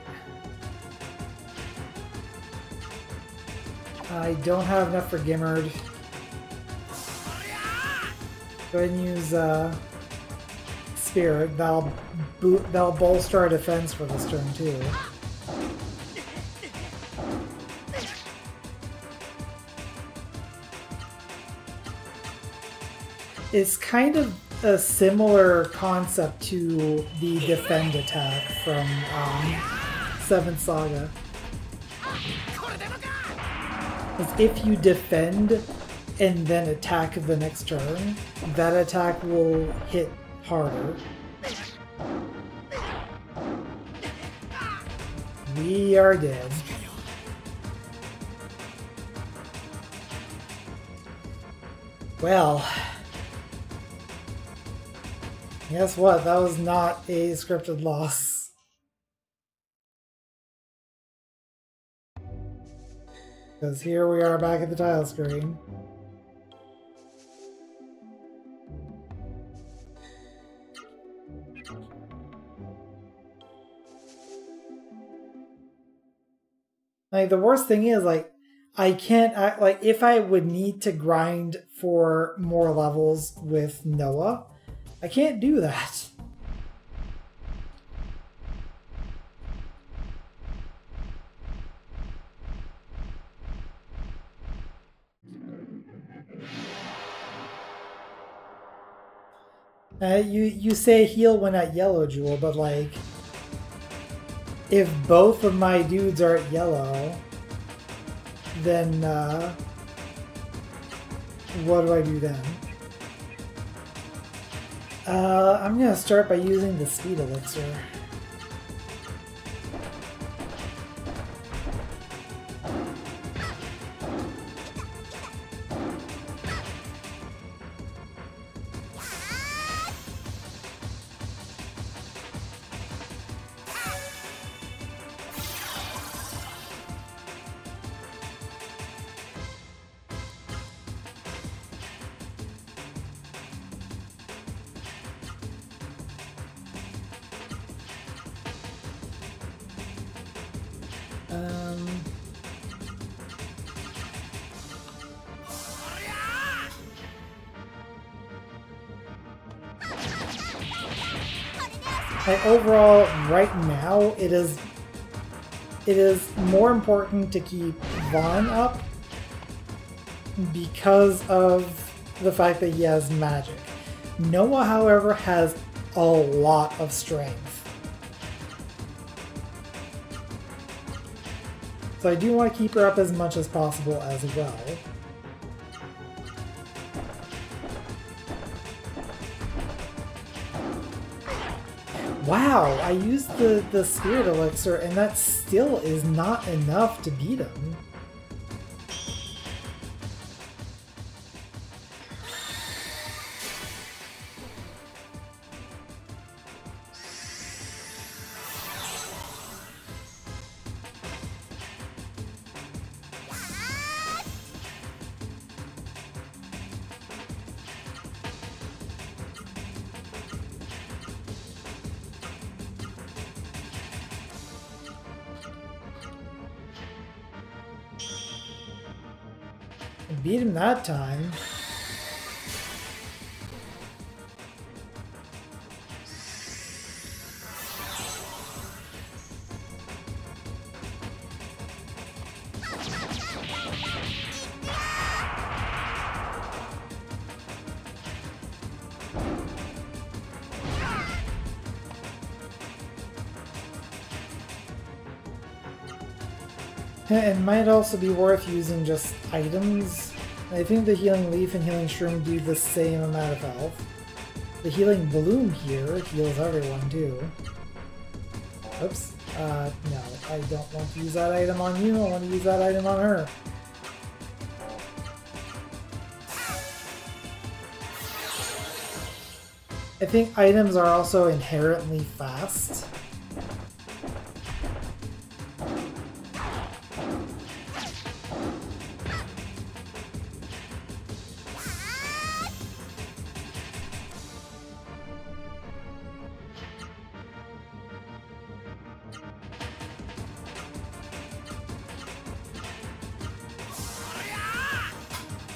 I don't have enough for Gimard. Go ahead and use uh, Spirit. That'll, bo that'll bolster our defense for this turn, too. It's kind of a similar concept to the defend attack from um, Seventh Saga. It's if you defend and then attack the next turn, that attack will hit harder. We are dead. Well... guess what? That was not a scripted loss. Because here we are back at the tile screen. Like, the worst thing is, like, I can't, I, like, if I would need to grind for more levels with Noah, I can't do that. Uh, you, you say heal when at yellow, Jewel, but like, if both of my dudes are at yellow, then uh, what do I do then? Uh, I'm gonna start by using the speed elixir. like overall, right now, it is it is more important to keep Vahn up because of the fact that he has magic. Noah, however, has a lot of strength. So I do want to keep her up as much as possible as well. Wow, I used the, the Spirit Elixir and that still is not enough to beat him. Beat him that time. It might also be worth using just items. I think the Healing Leaf and Healing Shroom do the same amount of health. The Healing Bloom here heals everyone too. Oops. Uh, no, I don't want to use that item on you, I want to use that item on her. I think items are also inherently fast.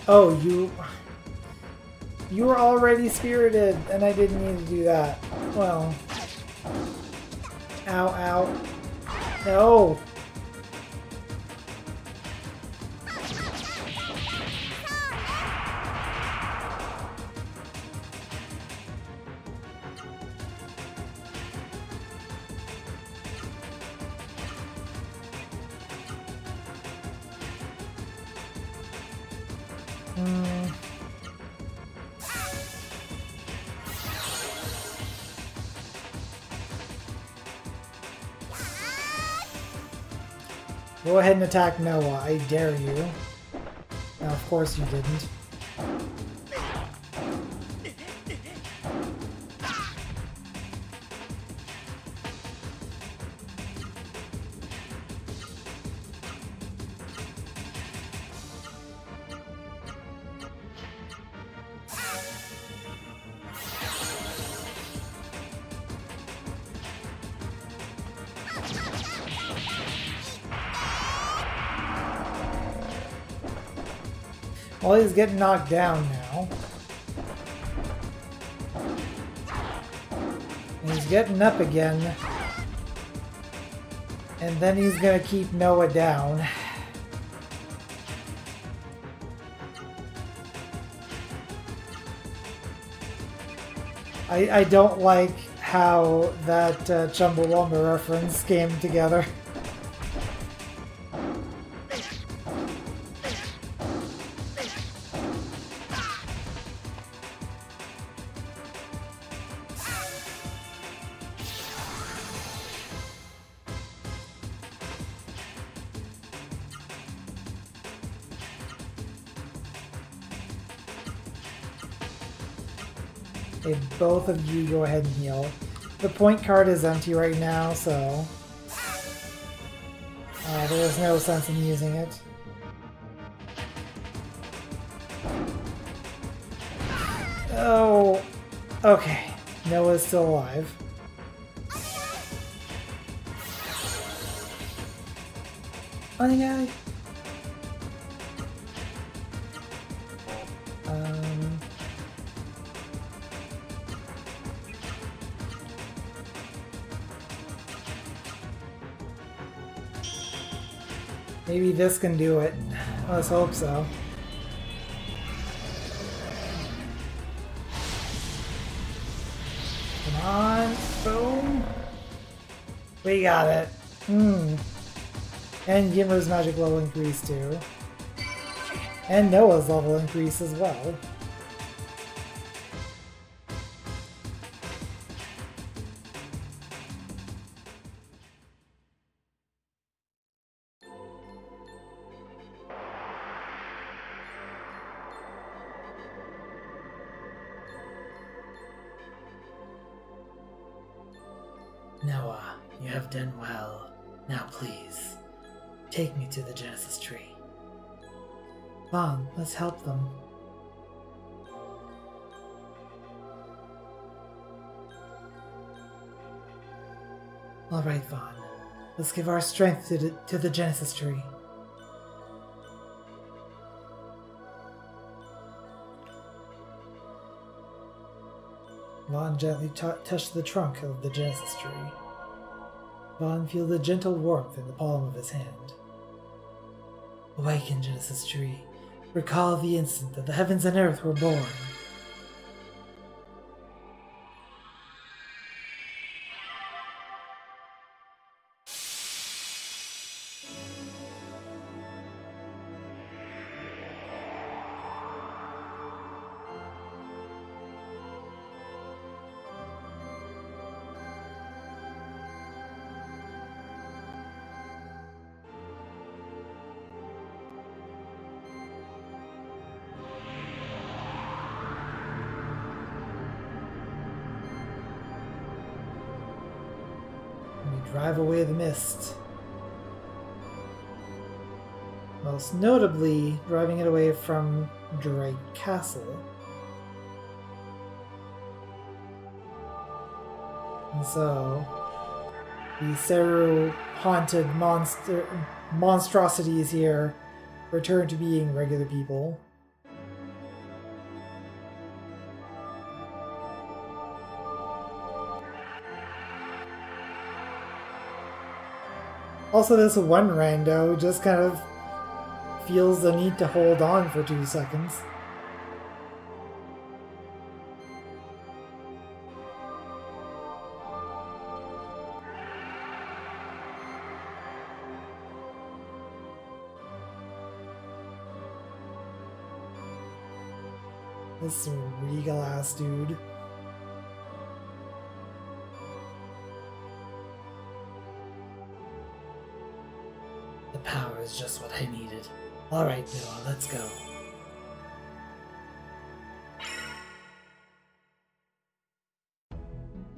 Oh, you... You were already spirited, and I didn't need to do that. Well... Ow, ow. No! Go ahead and attack Noah, I dare you. Now, of course you didn't. Well, he's getting knocked down now. And he's getting up again. And then he's gonna keep Noah down. I, I don't like how that uh, Chumbawamba reference came together. Okay, both of you go ahead and heal. The point card is empty right now, so... Uh, there is no sense in using it. Oh... Okay. Noah's still alive. Funny guy! Maybe this can do it. Let's hope so. Come on. Boom. We got it. Hmm. And Gimmer's magic level increase too. And Noah's level increase as well. Noah, you have done well. Now please, take me to the Genesis Tree. Vahn, let's help them. Alright, Vahn. Let's give our strength to the, to the Genesis Tree. Vahn gently touched the trunk of the Genesis Tree. Vahn felt the gentle warmth in the palm of his hand. Awaken, Genesis Tree. Recall the instant that the heavens and earth were born. Drive away the mist. Most notably, driving it away from Drake Castle. And so, the Seru haunted monster monstrosities here return to being regular people. Also, this one rando just kind of feels the need to hold on for two seconds. This regal ass dude. Power is just what I needed. Alright, Noah, let's go.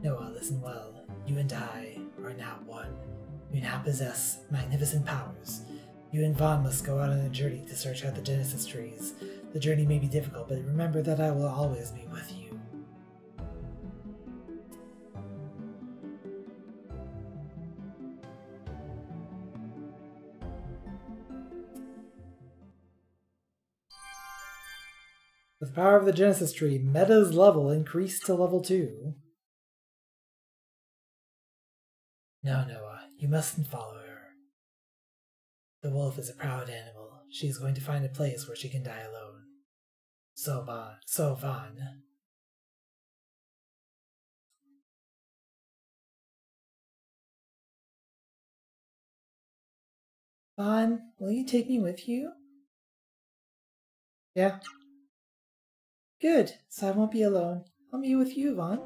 Noah, listen well. You and I are now one. You now possess magnificent powers. You and Vahn must go out on a journey to search out the Genesis trees. The journey may be difficult, but remember that I will always be with you. With the power of the Genesis Tree, Meta's level increased to level two. No, Noah, you mustn't follow her. The wolf is a proud animal. She is going to find a place where she can die alone. So, Vahn. So, Vahn. Vahn, will you take me with you? Yeah. Good, so I won't be alone. I'll be with you, Vahn.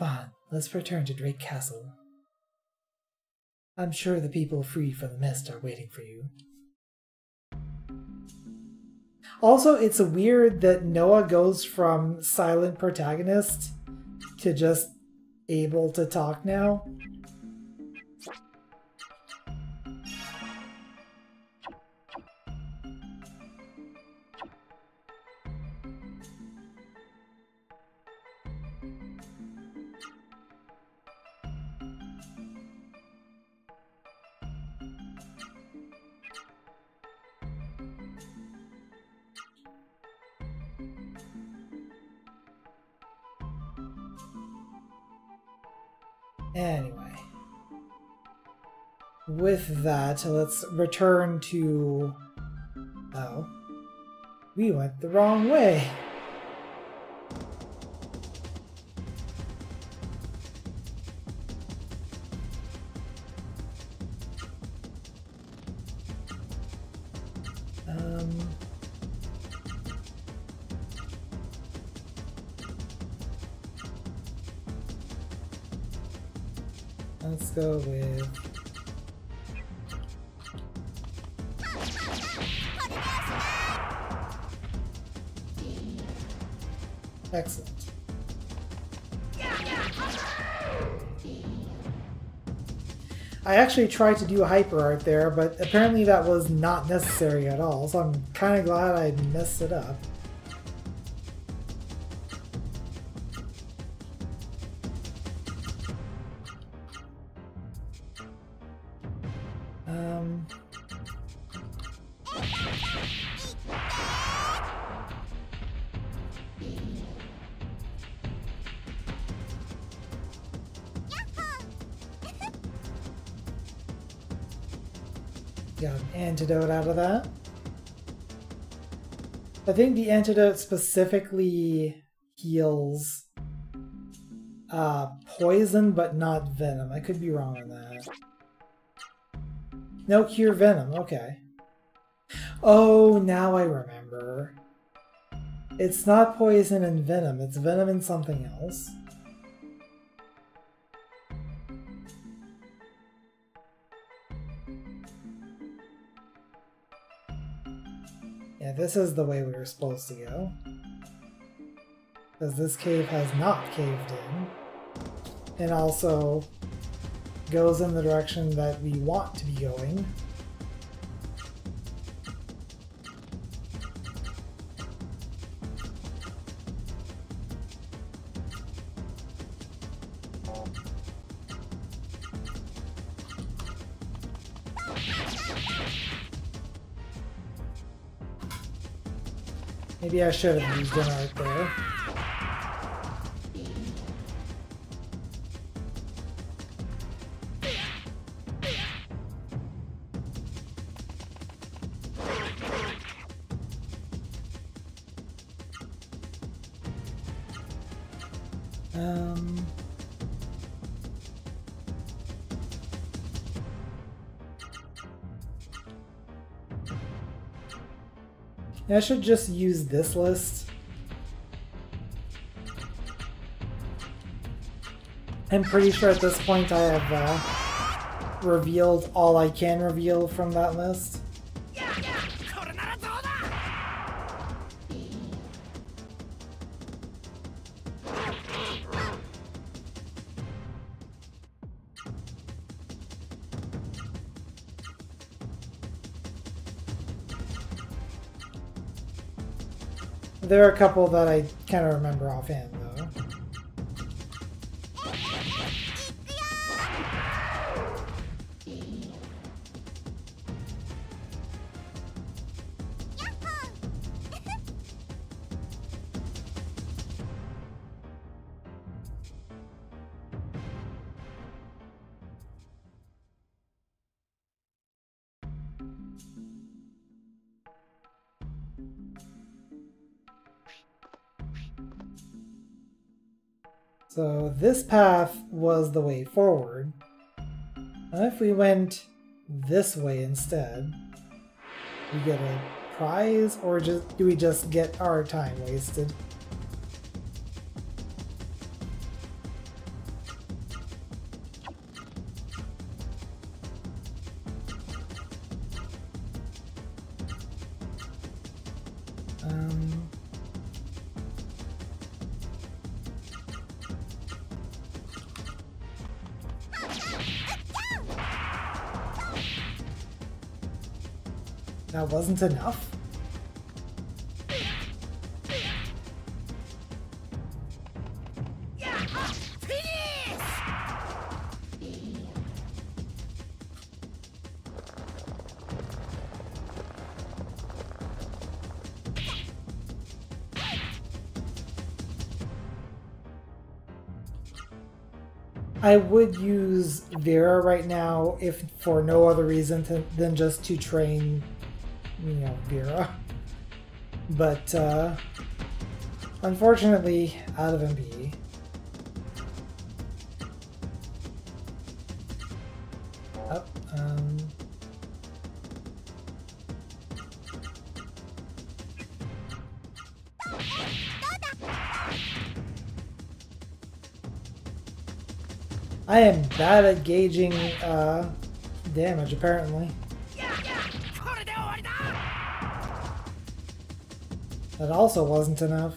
Vahn, let's return to Drake Castle. I'm sure the people freed from the mist are waiting for you. Also, it's weird that Noah goes from silent protagonist to just able to talk now. Anyway, with that, let's return to... Oh. We went the wrong way. Go with excellent. I actually tried to do a hyper art there, but apparently that was not necessary at all, so I'm kind of glad I messed it up. Antidote out of that. I think the antidote specifically heals uh, poison, but not venom. I could be wrong on that. No, cure venom. Okay. Oh, now I remember. It's not poison and venom. It's venom and something else. Yeah, this is the way we were supposed to go. Because this cave has not caved in. And also goes in the direction that we want to be going. Maybe I should have used one right there. Um. I should just use this list . I'm pretty sure at this point I have uh, revealed all I can reveal from that list. There are a couple that I kind of remember offhand, though. So this path was the way forward. And if we went this way instead, we get a prize, or just do we just get our time wasted? That wasn't enough. I would use Vera right now, if for no other reason to, than just to train, you know, Vera. But uh, unfortunately, out of M P. Oh, um. I am bad at gauging uh, damage, apparently. That also wasn't enough.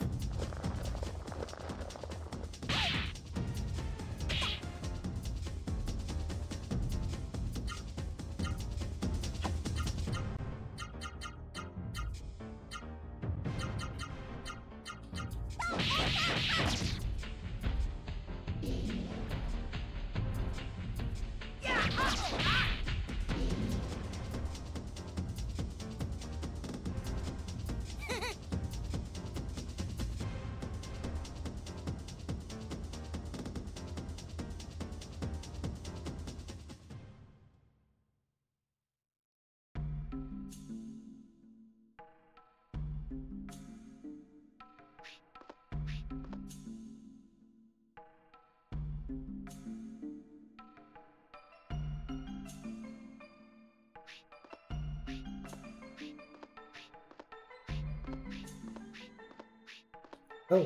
Oh,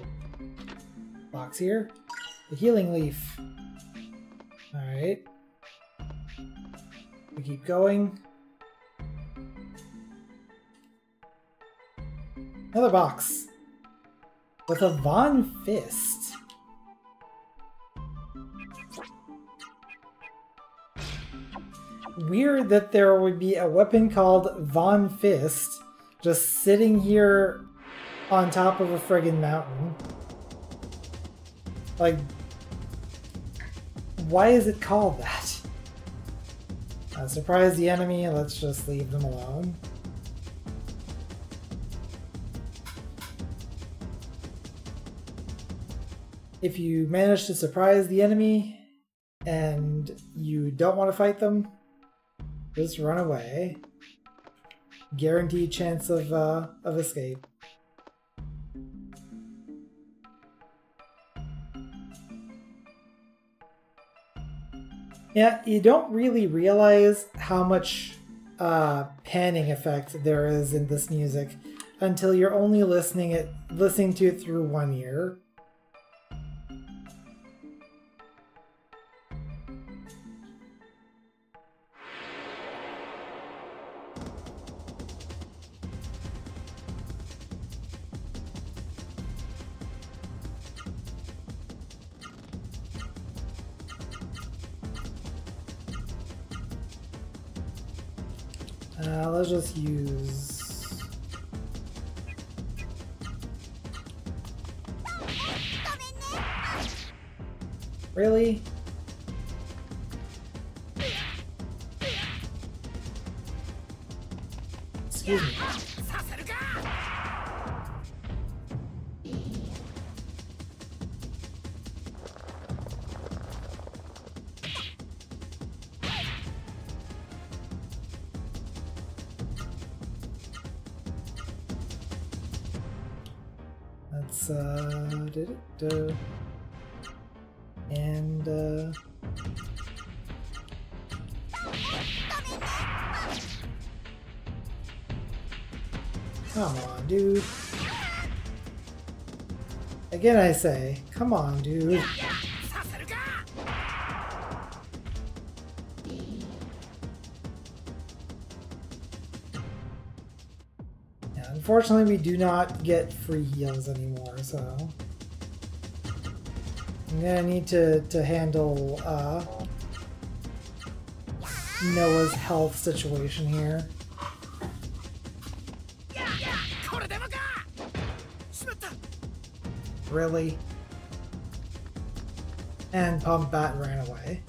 box here. The healing leaf. Alright. We keep going. Another box. With a Vahn fist. Weird that there would be a weapon called Vahn Fist just sitting here on top of a friggin' mountain. Like, why is it called that? Uh, surprise the enemy, let's just leave them alone. If you manage to surprise the enemy and you don't want to fight them, just run away. Guaranteed chance of, uh, of escape. Yeah, you don't really realize how much uh, panning effect there is in this music until you're only listening it, listening to it through one ear. Just use really excuse me. Uh, and uh, come on, dude. Again, I say, come on, dude. Yeah, unfortunately, we do not get free heals anymore, so. I'm gonna need to, to handle uh, Noah's health situation here. Really? And Pumpbat ran away.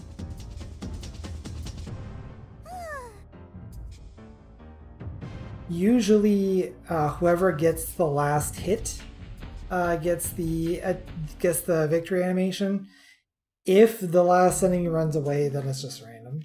Usually, uh, whoever gets the last hit Uh, gets the uh, gets the victory animation. If the last enemy runs away, then it's just random.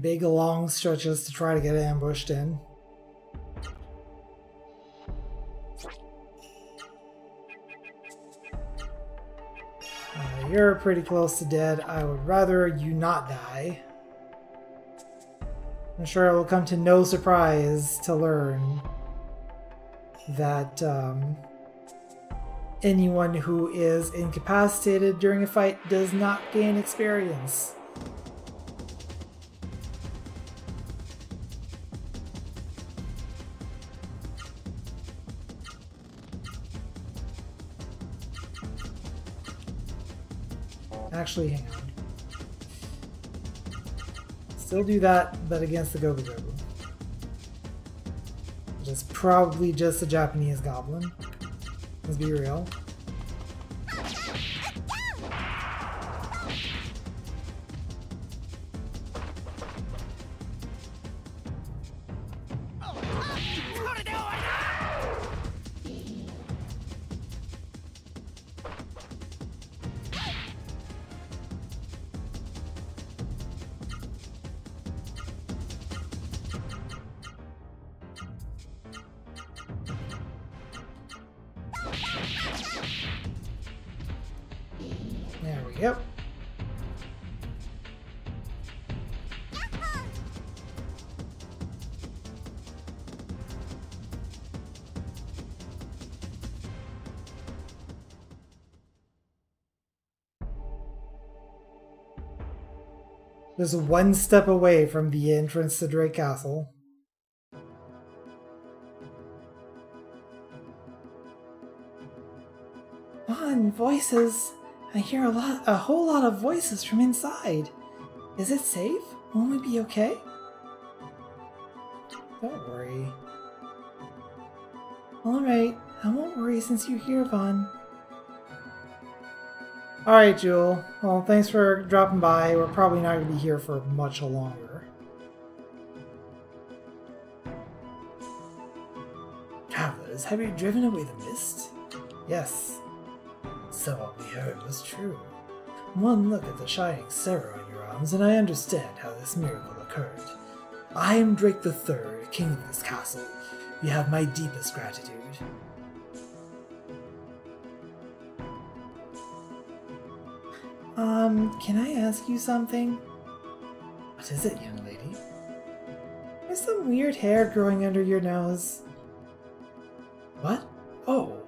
Big long stretches to try to get ambushed in. Uh, you're pretty close to dead. I would rather you not die. I'm sure it will come to no surprise to learn that um, anyone who is incapacitated during a fight does not gain experience. Actually, hang on. Still do that, but against the Gobu-Gobu. Which is probably just a Japanese goblin. Let's be real. Just one step away from the entrance to Drake Castle. Vahn, voices! I hear a lot, a whole lot of voices from inside. Is it safe? Won't we be okay? Don't worry. Alright, I won't worry since you're here, Vahn. Alright, Jewel. Well, thanks for dropping by. We're probably not going to be here for much longer. Travelers, have you driven away the mist? Yes. So what we heard was true. One look at the shining Seru on your arms, and I understand how this miracle occurred. I am Drake the Third, king of this castle. You have my deepest gratitude. Um, can I ask you something? What is it, young lady? There's some weird hair growing under your nose. What? Oh.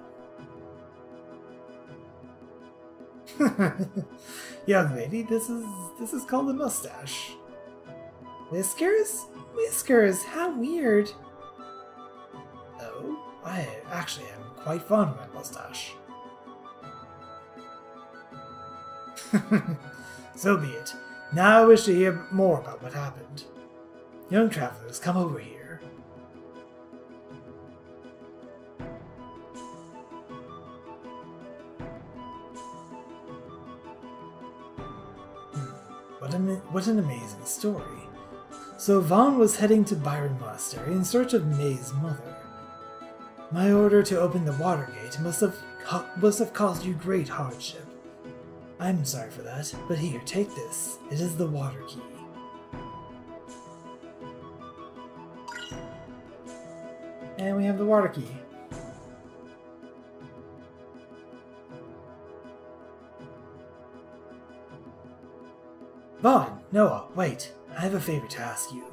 Young lady, this is this is called a mustache. Whiskers? Whiskers, how weird. Oh, I actually am quite fond of my mustache. So be it. Now I wish to hear more about what happened. Young travelers, come over here. Hmm. What an, what an amazing story. So Vahn was heading to Byron Monastery in search of May's mother. My order to open the Watergate must have, must have caused you great hardship. I'm sorry for that, but here, take this. It is the water key. And we have the water key. Vaughn, Noah, wait. I have a favor to ask you.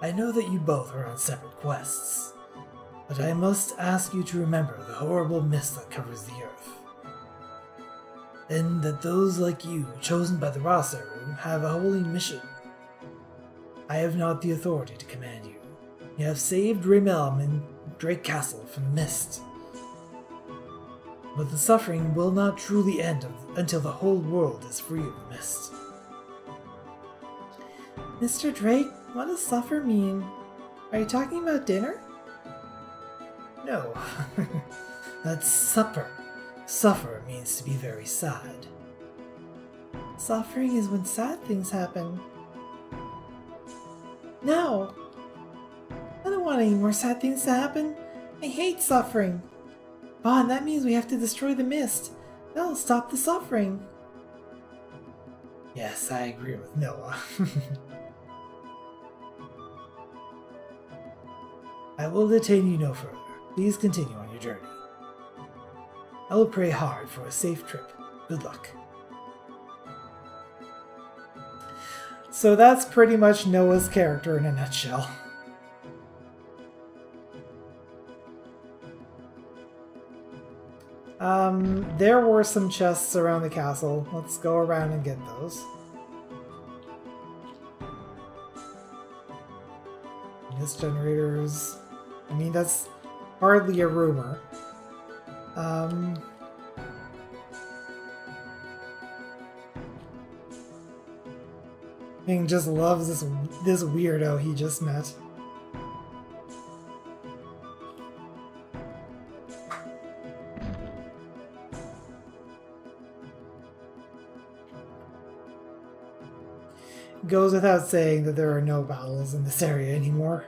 I know that you both are on separate quests. But I must ask you to remember the horrible mist that covers the earth. And that those like you, chosen by the Ra-Seru, have a holy mission. I have not the authority to command you. You have saved Rimelm and Drake Castle from the mist. But the suffering will not truly end until the whole world is free of the mist. Mister Drake, what does suffer mean? Are you talking about dinner? No. Let's suffer. Suffer means to be very sad. Suffering is when sad things happen. No! I don't want any more sad things to happen. I hate suffering. Vahn, that means we have to destroy the mist. That'll stop the suffering. Yes, I agree with Noah. I will detain you no further. Please continue on your journey. I will pray hard for a safe trip. Good luck. So that's pretty much Noah's character in a nutshell. Um, there were some chests around the castle. Let's go around and get those. Mist generators. I mean, that's hardly a rumor. Um, King just loves this this weirdo he just met. Goes without saying that there are no battles in this area anymore.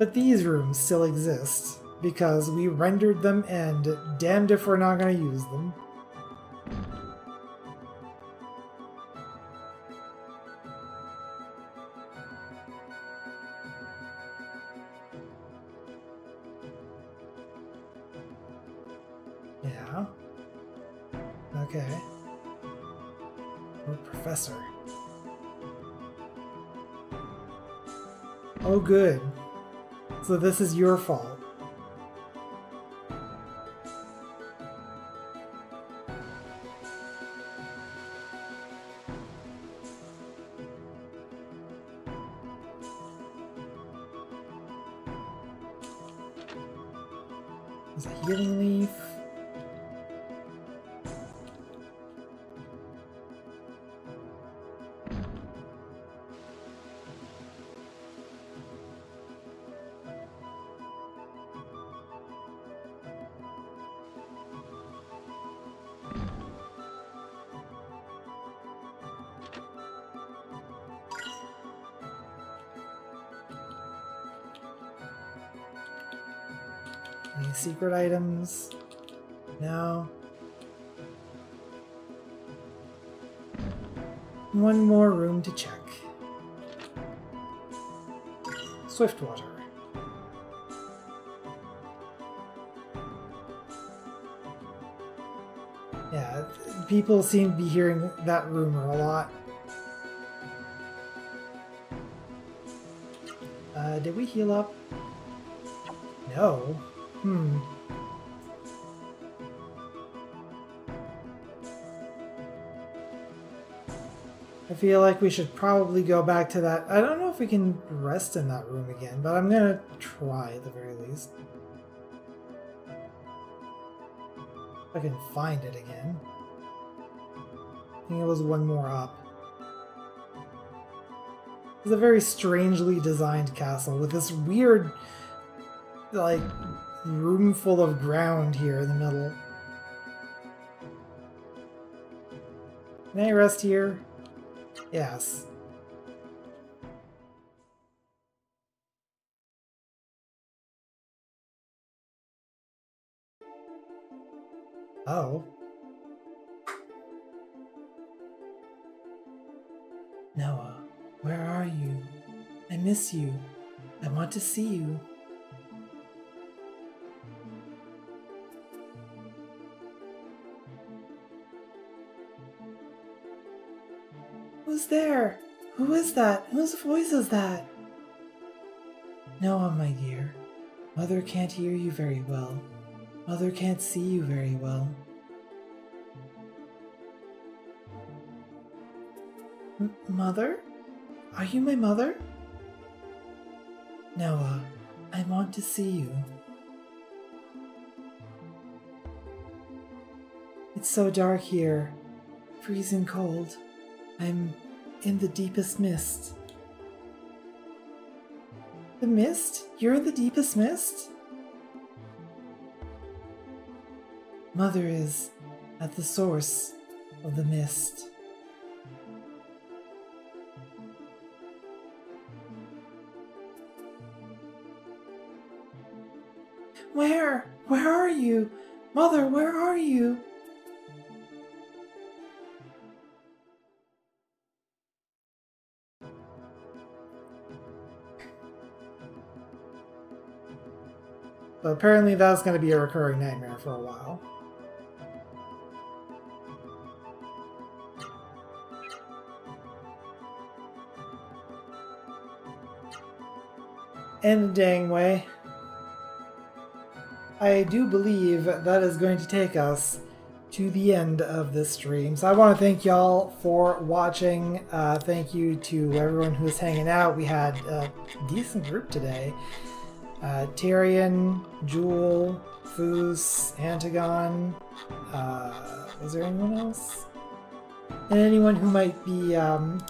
But these rooms still exist, because we rendered them and damned if we're not going to use them. Yeah. Okay. Or Professor. Oh good. So this is your fault. There's a healing leaf. Secret items? No. One more room to check. Swiftwater. Yeah, people seem to be hearing that rumor a lot. Uh, did we heal up? No. Hmm. I feel like we should probably go back to that. I don't know if we can rest in that room again, but I'm gonna try at the very least. If I can find it again. I think it was one more up. It's a very strangely designed castle with this weird, like, room full of ground here in the middle. Can I rest here? Yes. Oh. Noah, where are you? I miss you. I want to see you. Who's there? Who is that? Whose voice is that? Noah, my dear. Mother can't hear you very well. Mother can't see you very well. M- Mother? Are you my mother? Noah, I want to see you. It's so dark here. Freezing cold. I'm in the deepest mist. The mist? You're in the deepest mist? Mother is at the source of the mist. Where? Where are you? Mother, where are you? So apparently that's going to be a recurring nightmare for a while. In a dang way. I do believe that is going to take us to the end of this stream. So I want to thank y'all for watching. Uh, thank you to everyone who was hanging out. We had a decent group today. Uh, Tyrion, Jewel, Foos, Antigon, uh, was there anyone else? And anyone who might be um,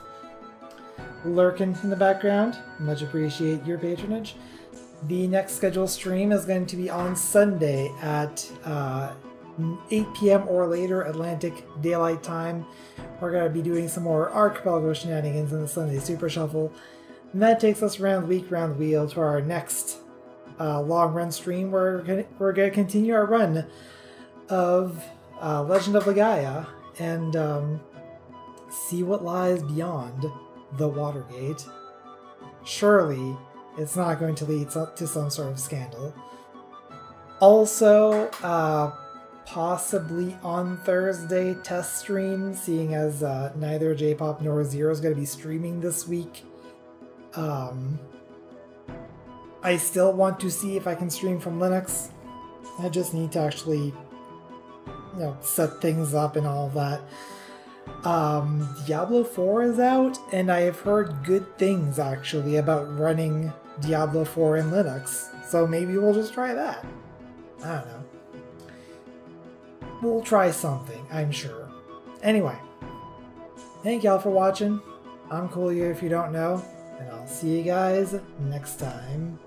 lurking in the background, much appreciate your patronage. The next scheduled stream is going to be on Sunday at uh, eight P M or later Atlantic Daylight Time. We're going to be doing some more Archipelago shenanigans in the Sunday Super Shuffle. And that takes us round the week, round the wheel to our next Uh, long run stream where we're gonna, we're gonna continue our run of uh, Legend of Legaia and um, see what lies beyond the Watergate. Surely it's not going to lead to some sort of scandal. Also, uh, possibly on Thursday test stream, seeing as uh, neither J pop nor Zero is going to be streaming this week. Um... I still want to see if I can stream from Linux. I just need to actually, you know, set things up and all that. Um, Diablo four is out, and I have heard good things, actually, about running Diablo four in Linux. So maybe we'll just try that. I don't know. We'll try something, I'm sure. Anyway, thank y'all for watching. I'm Coolyear if you don't know, and I'll see you guys next time.